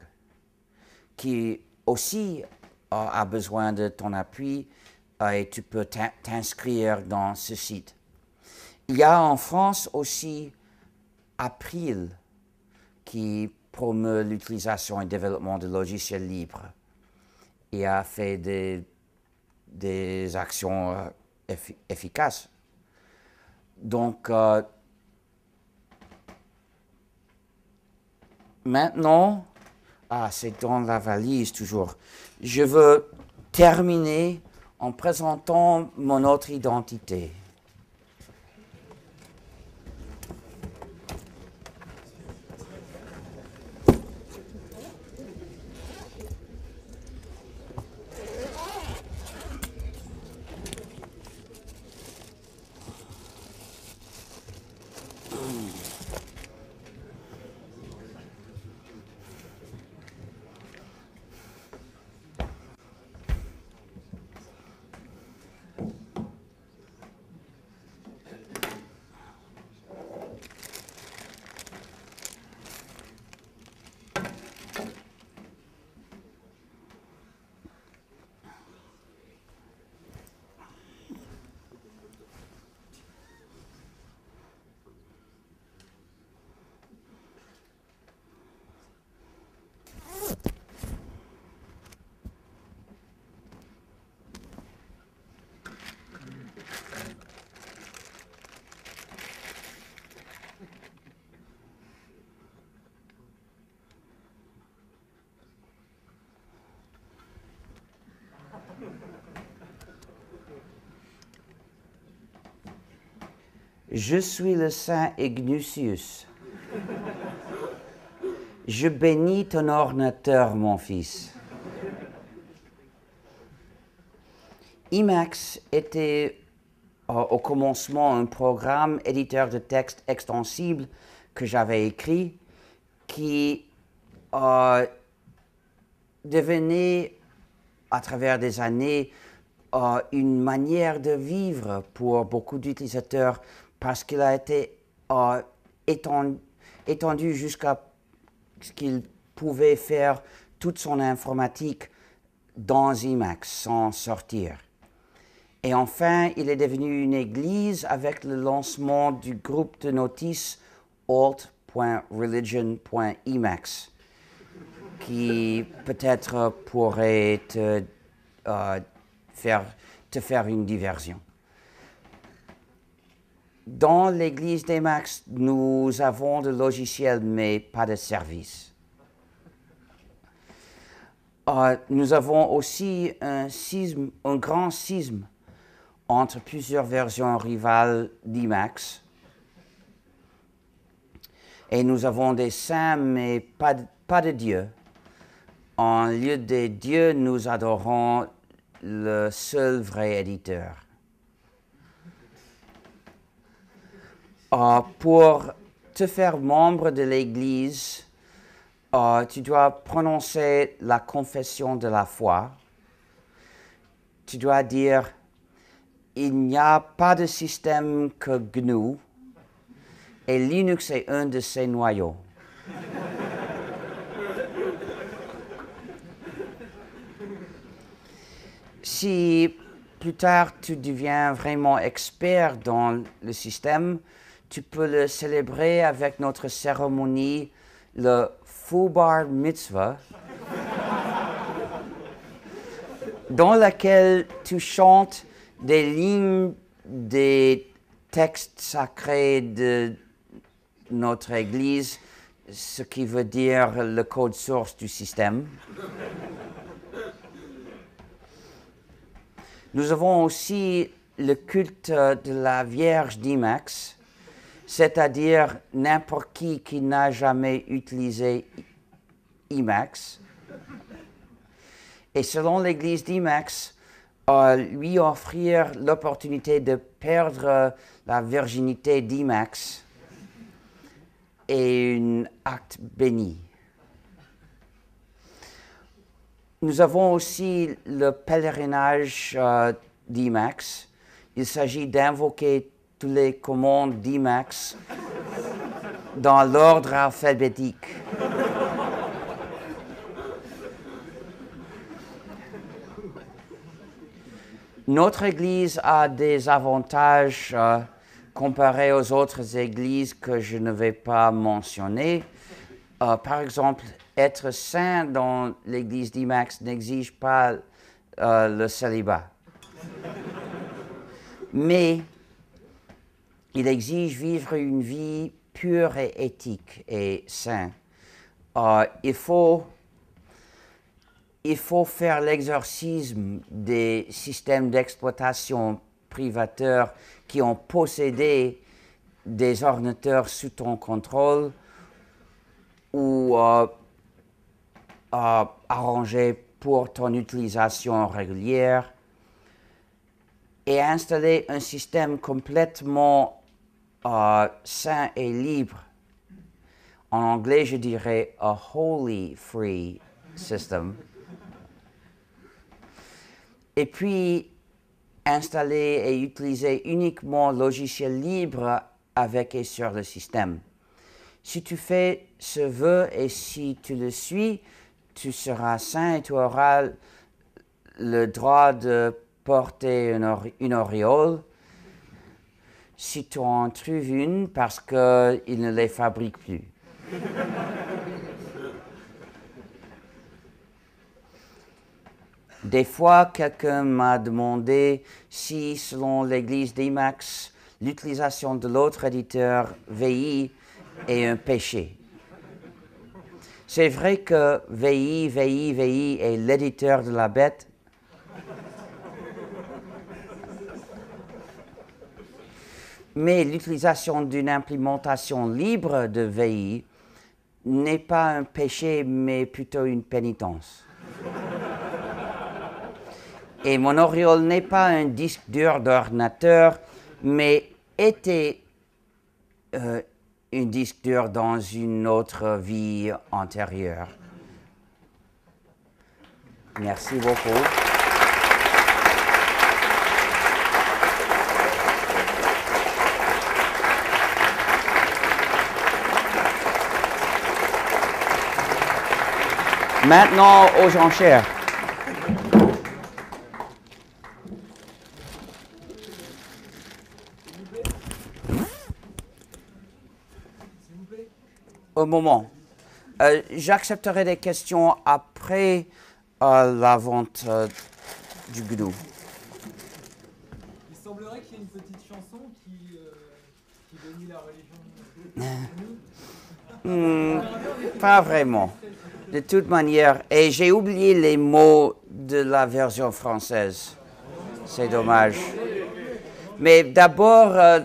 qui aussi a besoin de ton appui et tu peux t'inscrire dans ce site. Il y a en France aussi April, qui promeut l'utilisation et le développement de logiciels libres et a fait des, des actions efficaces. Donc, euh, maintenant, ah, c'est dans la valise toujours, je veux terminer en présentant mon autre identité. Je suis le saint Ignatius. Je bénis ton ordinateur, mon fils. Emacs était euh, au commencement un programme éditeur de texte extensible que j'avais écrit qui euh, devenait, à travers des années, euh, une manière de vivre pour beaucoup d'utilisateurs, parce qu'il a été euh, étendu, étendu jusqu'à ce qu'il pouvait faire toute son informatique dans Emacs sans sortir. Et enfin, il est devenu une église avec le lancement du groupe de notices alt point religion point emacs, qui peut-être pourrait te, euh, faire, te faire une diversion. Dans l'église d'Emacs, nous avons de logiciels, mais pas de services. Euh, nous avons aussi un, schisme, un grand schisme entre plusieurs versions rivales d'Emacs. Et nous avons des saints, mais pas de, pas de Dieu. En lieu des dieux, nous adorons le seul vrai éditeur. Uh, pour te faire membre de l'Église, uh, tu dois prononcer la confession de la foi. Tu dois dire, il n'y a pas de système que G N U, et Linux est un de ses noyaux. Si plus tard tu deviens vraiment expert dans le système, tu peux le célébrer avec notre cérémonie, le Fubar Mitzvah, dans laquelle tu chantes des lignes des textes sacrés de notre Église, ce qui veut dire le code source du système. Nous avons aussi le culte de la Vierge d'Emacs, c'est-à-dire n'importe qui qui n'a jamais utilisé Emacs. Et selon l'église d'Emacs, euh, lui offrir l'opportunité de perdre la virginité d'Emacs est un acte béni. Nous avons aussi le pèlerinage euh, d'Emacs. Il s'agit d'invoquer toutes les commandes d'Emacs dans l'ordre alphabétique. Notre Église a des avantages euh, comparés aux autres églises que je ne vais pas mentionner. Euh, par exemple, être saint dans l'Église d'Emacs n'exige pas euh, le célibat. Mais il exige vivre une vie pure et éthique et saine, euh, il faut, il faut faire l'exercice des systèmes d'exploitation privateurs qui ont possédé des ordinateurs sous ton contrôle ou euh, euh, arrangés pour ton utilisation régulière, et installer un système complètement euh, sain et libre. En anglais, je dirais « a wholly free system ». Et puis, installer et utiliser uniquement logiciel libre avec et sur le système. Si tu fais ce vœu et si tu le suis, tu seras sain et tu auras le droit de porter une, or une auréole. Si tu en trouves une, parce qu'ils ne les fabriquent plus. Des fois, quelqu'un m'a demandé si, selon l'église d'Emacs, l'utilisation de l'autre éditeur V I est un péché. C'est vrai que V I, V I, V I est l'éditeur de la bête. Mais l'utilisation d'une implémentation libre de V I n'est pas un péché, mais plutôt une pénitence. Et mon auréole n'est pas un disque dur d'ordinateur, mais était euh, un disque dur dans une autre vie antérieure. Merci beaucoup. Maintenant aux enchères. Au moment. Euh, J'accepterai des questions après euh, la vente euh, du gnou. Il semblerait qu'il y ait une petite chanson qui, euh, qui bénit la religion. mmh, pas vraiment. De toute manière, et j'ai oublié les mots de la version française. C'est dommage. Mais d'abord, euh,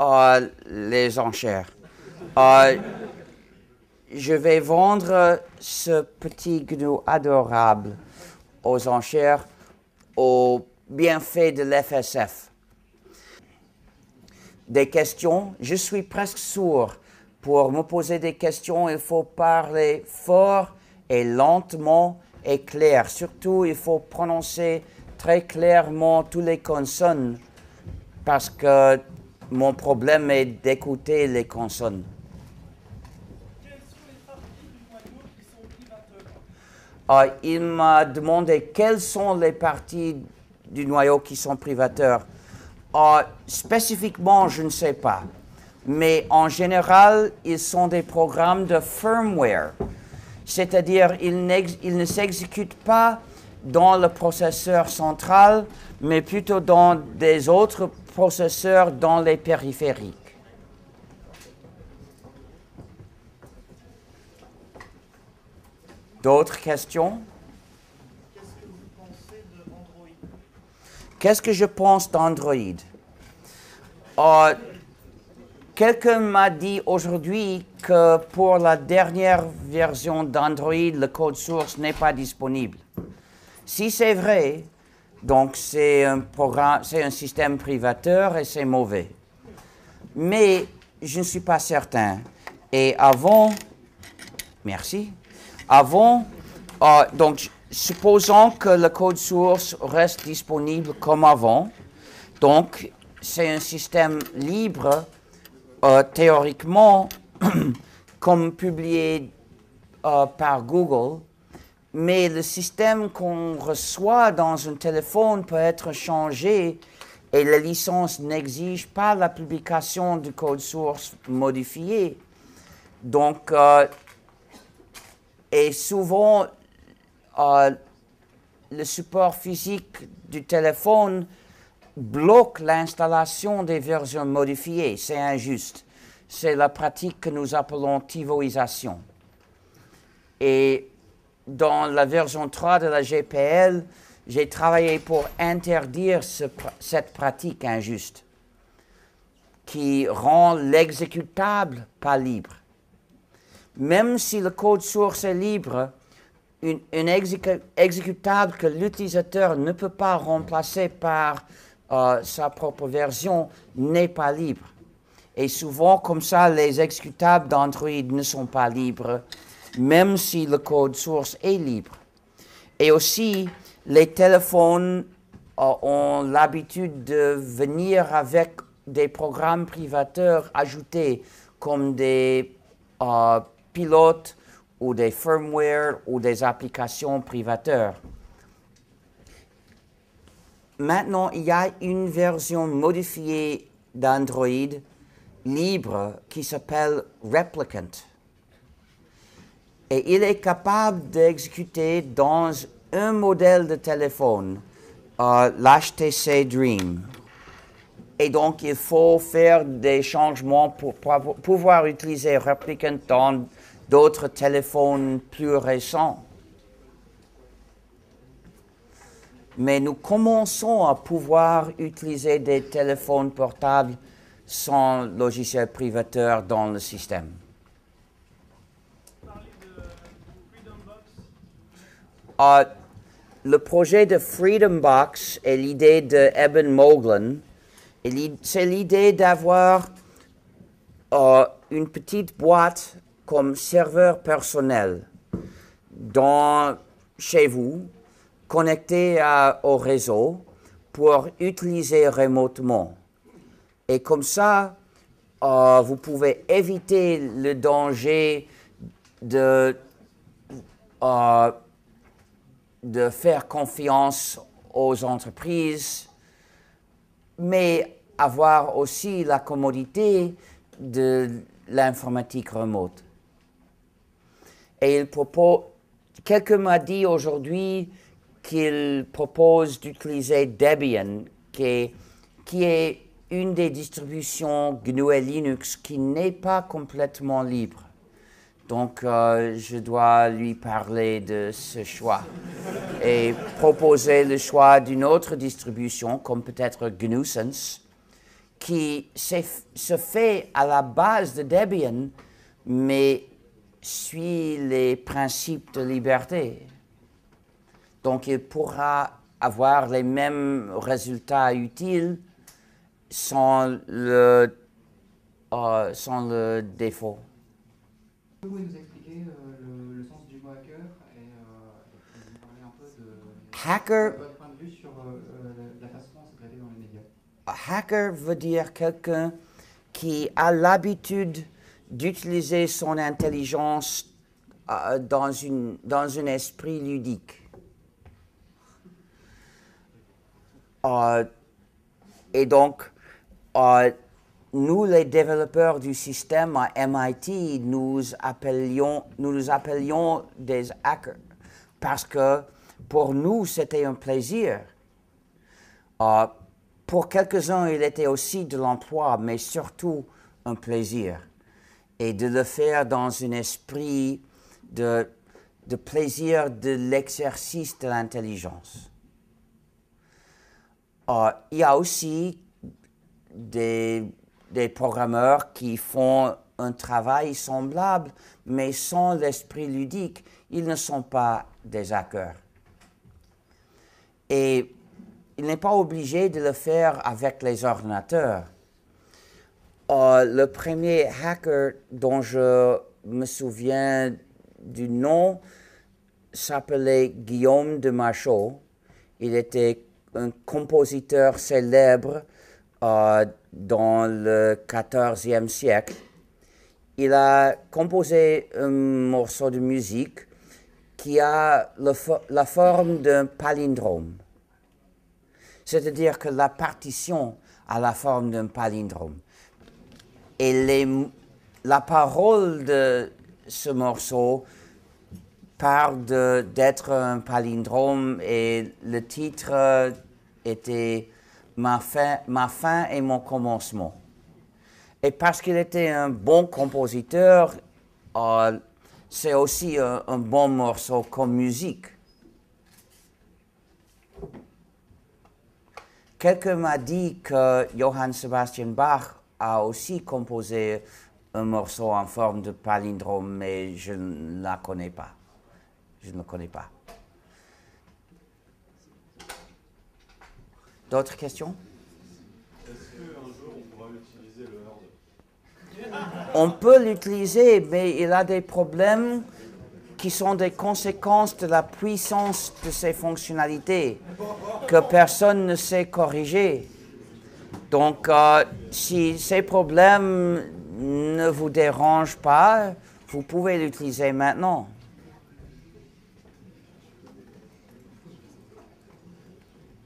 euh, les enchères. Euh, Je vais vendre ce petit gnou adorable aux enchères au bienfait de l'F S F. Des questions? Je suis presque sourd. Pour me poser des questions, il faut parler fort et lentement et clair. Surtout, il faut prononcer très clairement toutes les consonnes parce que mon problème est d'écouter les consonnes. Uh, il m'a demandé quelles sont les parties du noyau qui sont privateurs. Uh, spécifiquement, je ne sais pas. Mais en général, ils sont des programmes de firmware. C'est-à-dire, ils, ils ne s'exécutent pas dans le processeur central, mais plutôt dans des autres processeurs dans les périphériques. D'autres questions? Qu'est-ce que vous pensez de Android? Qu'est-ce que je pense d'Android? Euh, Quelqu'un m'a dit aujourd'hui que pour la dernière version d'Android, le code source n'est pas disponible. Si c'est vrai, donc c'est un programme, c'est un système privateur et c'est mauvais. Mais je ne suis pas certain. Et avant, merci. Avant, euh, donc, supposons que le code source reste disponible comme avant, donc c'est un système libre, euh, théoriquement, comme publié euh, par Google, mais le système qu'on reçoit dans un téléphone peut être changé et la licence n'exige pas la publication du code source modifié. Donc, euh, Et souvent, euh, le support physique du téléphone bloque l'installation des versions modifiées. C'est injuste. C'est la pratique que nous appelons tivoisation. Et dans la version trois de la G P L, j'ai travaillé pour interdire ce, cette pratique injuste qui rend l'exécutable pas libre. Même si le code source est libre, une, une exécu- exécutable que l'utilisateur ne peut pas remplacer par euh, sa propre version n'est pas libre. Et souvent, comme ça, les exécutables d'Android ne sont pas libres, même si le code source est libre. Et aussi, les téléphones euh, ont l'habitude de venir avec des programmes privateurs ajoutés, comme des euh, pilotes ou des firmware ou des applications privateurs. Maintenant, il y a une version modifiée d'Android libre qui s'appelle Replicant. Et il est capable d'exécuter dans un modèle de téléphone, euh, l'H T C Dream. Et donc, il faut faire des changements pour pouvoir utiliser Replicant dans d'autres téléphones plus récents. Mais nous commençons à pouvoir utiliser des téléphones portables sans logiciel privateur dans le système. Vous parlez de Freedom Box? Uh, le projet de Freedom Box est l'idée de Eben Moglen. C'est l'idée d'avoir uh, une petite boîte comme serveur personnel dans, chez vous, connecté à, au réseau pour utiliser remotement. Et comme ça, euh, vous pouvez éviter le danger de, euh, de faire confiance aux entreprises, mais avoir aussi la commodité de l'informatique remote. Et il propose, quelqu'un m'a dit aujourd'hui qu'il propose d'utiliser Debian, qui est, qui est une des distributions G N U et Linux qui n'est pas complètement libre. Donc, euh, je dois lui parler de ce choix et proposer le choix d'une autre distribution, comme peut-être gNewSense, qui se fait à la base de Debian, mais suit les principes de liberté. Donc, il pourra avoir les mêmes résultats utiles sans le, euh, sans le défaut. Pouvez-vous nous expliquer euh, le, le sens du mot hacker et, euh, et parler un peu de, hacker, de votre point de vue sur euh, la façon dont c'est traité dans les médias? Hacker veut dire quelqu'un qui a l'habitude d'utiliser son intelligence euh, dans, une, dans un esprit ludique. Euh, et donc, Euh, nous, les développeurs du système à M I T, nous appelions, nous, nous appelions des hackers parce que pour nous, c'était un plaisir. Euh, pour quelques-uns, il était aussi de l'emploi, mais surtout un plaisir. Et de le faire dans un esprit de, de plaisir de l'exercice de l'intelligence. Euh, il y a aussi Des, des programmeurs qui font un travail semblable, mais sans l'esprit ludique, ils ne sont pas des hackers. Et il n'est pas obligé de le faire avec les ordinateurs. Euh, le premier hacker dont je me souviens du nom s'appelait Guillaume de Machaut. Il était un compositeur célèbre Euh, dans le quatorzième siècle. Il a composé un morceau de musique qui a le fo la forme d'un palindrome. C'est-à-dire que la partition a la forme d'un palindrome. Et les, la parole de ce morceau parle d'être un palindrome et le titre était Ma fin, ma fin et mon commencement. Et parce qu'il était un bon compositeur, euh, c'est aussi un, un bon morceau comme musique. Quelqu'un m'a dit que Johann Sebastian Bach a aussi composé un morceau en forme de palindrome, mais je ne la connais pas. Je ne le connais pas. D'autres questions? Est-ce qu'un jour on pourra utiliser le Word? On peut l'utiliser, mais il a des problèmes qui sont des conséquences de la puissance de ces fonctionnalités que personne ne sait corriger. Donc, euh, si ces problèmes ne vous dérangent pas, vous pouvez l'utiliser maintenant.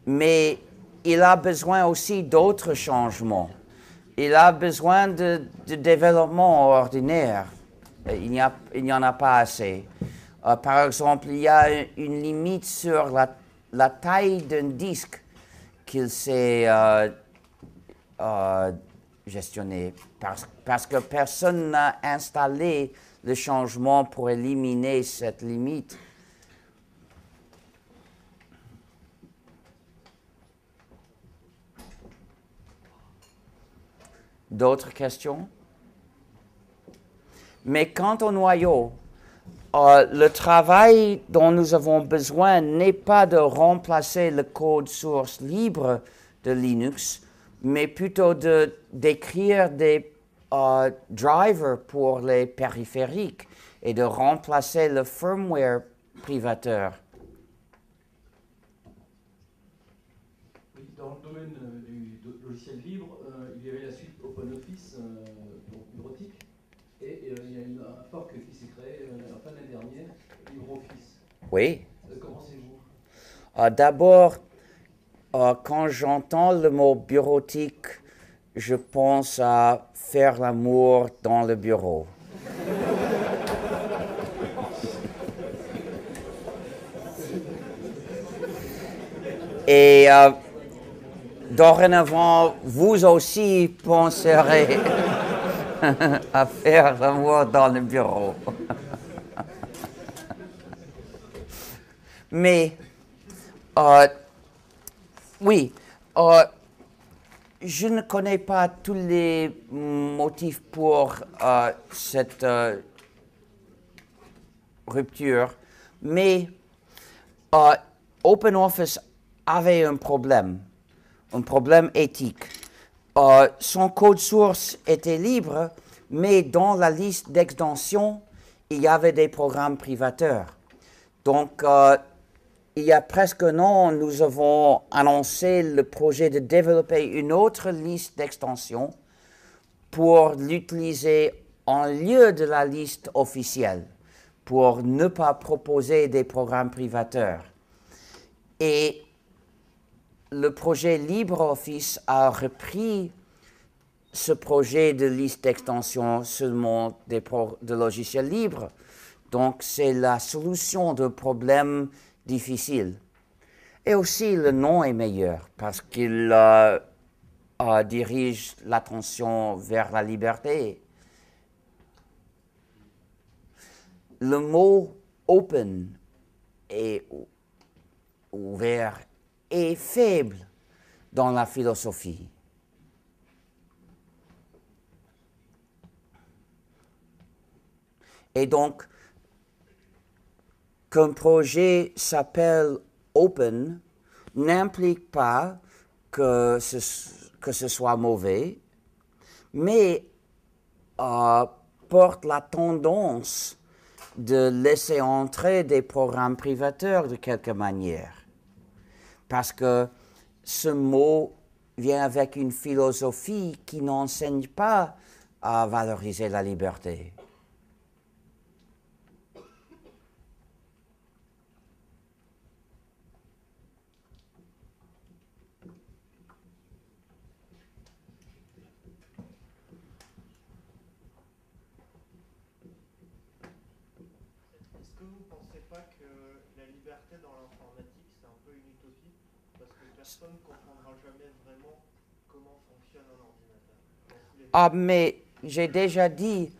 Mais il a besoin aussi d'autres changements. Il a besoin de, de développement ordinaire. Il n'y a, il n'y en a pas assez. Euh, par exemple, il y a une limite sur la, la taille d'un disque qu'il sait euh, euh, gestionner, parce, parce que personne n'a installé le changement pour éliminer cette limite. D'autres questions? Mais quant au noyau, euh, le travail dont nous avons besoin n'est pas de remplacer le code source libre de Linux, mais plutôt de d'écrire des euh, drivers pour les périphériques et de remplacer le firmware privateur. Dans le domaine du logiciel libre, euh, il y avait la suite OpenOffice, euh, donc bureautique. Et il euh, y a eu un fork qui s'est créé euh, la fin de l'année dernière, LibreOffice. Oui. Euh, comment c'est-vous? euh, D'abord, euh, quand j'entends le mot bureautique, je pense à faire l'amour dans le bureau. Et euh, dorénavant, vous aussi penserez à faire l'amour dans le bureau. Mais, euh, oui, euh, je ne connais pas tous les motifs pour euh, cette euh, rupture, mais euh, OpenOffice avait un problème, un problème éthique. Euh, son code source était libre, mais dans la liste d'extensions, il y avait des programmes privateurs. Donc, euh, il y a presque un an, nous avons annoncé le projet de développer une autre liste d'extensions pour l'utiliser en lieu de la liste officielle, pour ne pas proposer des programmes privateurs. Et le projet LibreOffice a repris ce projet de liste d'extension seulement des de logiciels libres. Donc, c'est la solution de problèmes difficiles. Et aussi, le nom est meilleur parce qu'il euh, euh, dirige l'attention vers la liberté. Le mot « open » est ouvert est faible dans la philosophie. Et donc, qu'un projet s'appelle Open n'implique pas que ce, que ce soit mauvais, mais euh, porte la tendance de laisser entrer des programmes privateurs de quelque manière. Parce que ce mot vient avec une philosophie qui n'enseigne pas à valoriser la liberté. Ah, mais j'ai déjà dit,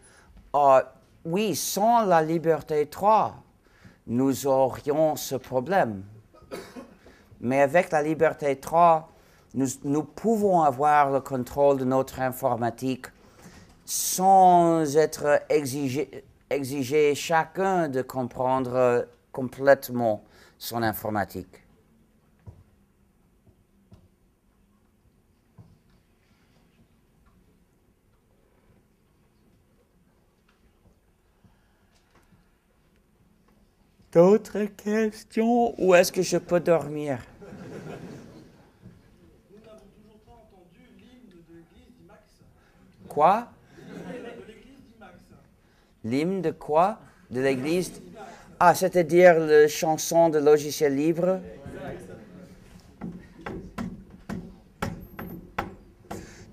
euh, oui, sans la liberté trois, nous aurions ce problème. Mais avec la liberté trois, nous, nous pouvons avoir le contrôle de notre informatique sans être exigé, exigé chacun de comprendre complètement son informatique. D'autres questions? Où est-ce que je peux dormir? Nous n'avons toujours pas entendu l'hymne de l'église d'Imax. Quoi? L'hymne de l'église d'Imax. L'hymne de quoi? De l'église? Ah, c'est-à-dire la chanson de logiciel libre?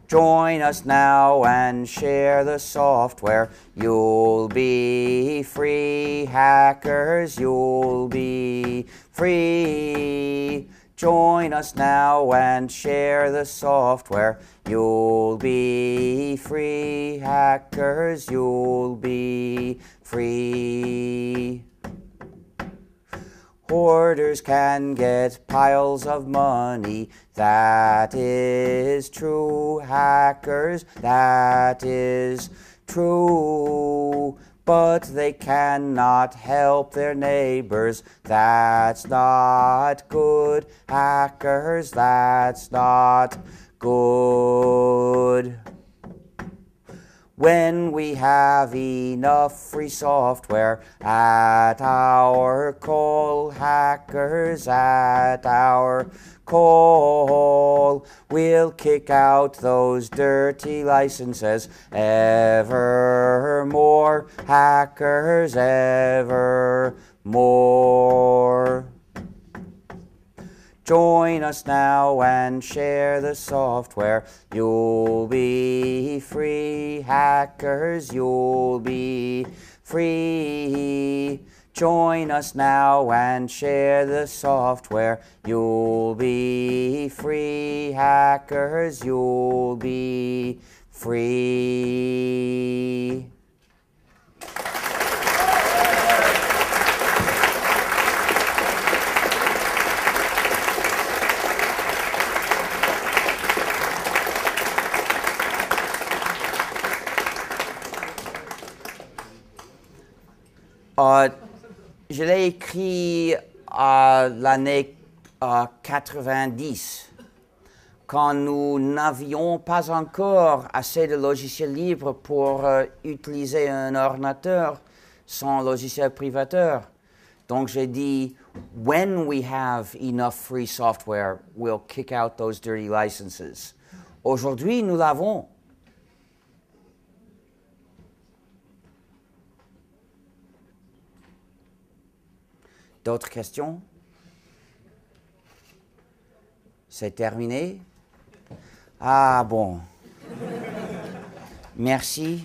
Join us now and share the software. You'll be free, hackers, you'll be free. Join us now and share the software. You'll be free, hackers, you'll be free. Hoarders can get piles of money, that is true, hackers, that is true. But they cannot help their neighbors, that's not good, hackers, that's not good. When we have enough free software at our call, hackers at our call, we'll kick out those dirty licenses evermore, hackers evermore. Join us now and share the software. You'll be free, hackers, you'll be free. Join us now and share the software. You'll be free, hackers, you'll be free. Euh, je l'ai écrit à euh, l'année euh, quatre-vingt-dix, quand nous n'avions pas encore assez de logiciels libres pour euh, utiliser un ordinateur sans logiciel privateur. Donc j'ai dit, when we have enough free software, we'll kick out those dirty licenses. Aujourd'hui, nous l'avons. D'autres questions? C'est terminé? Ah bon. Merci.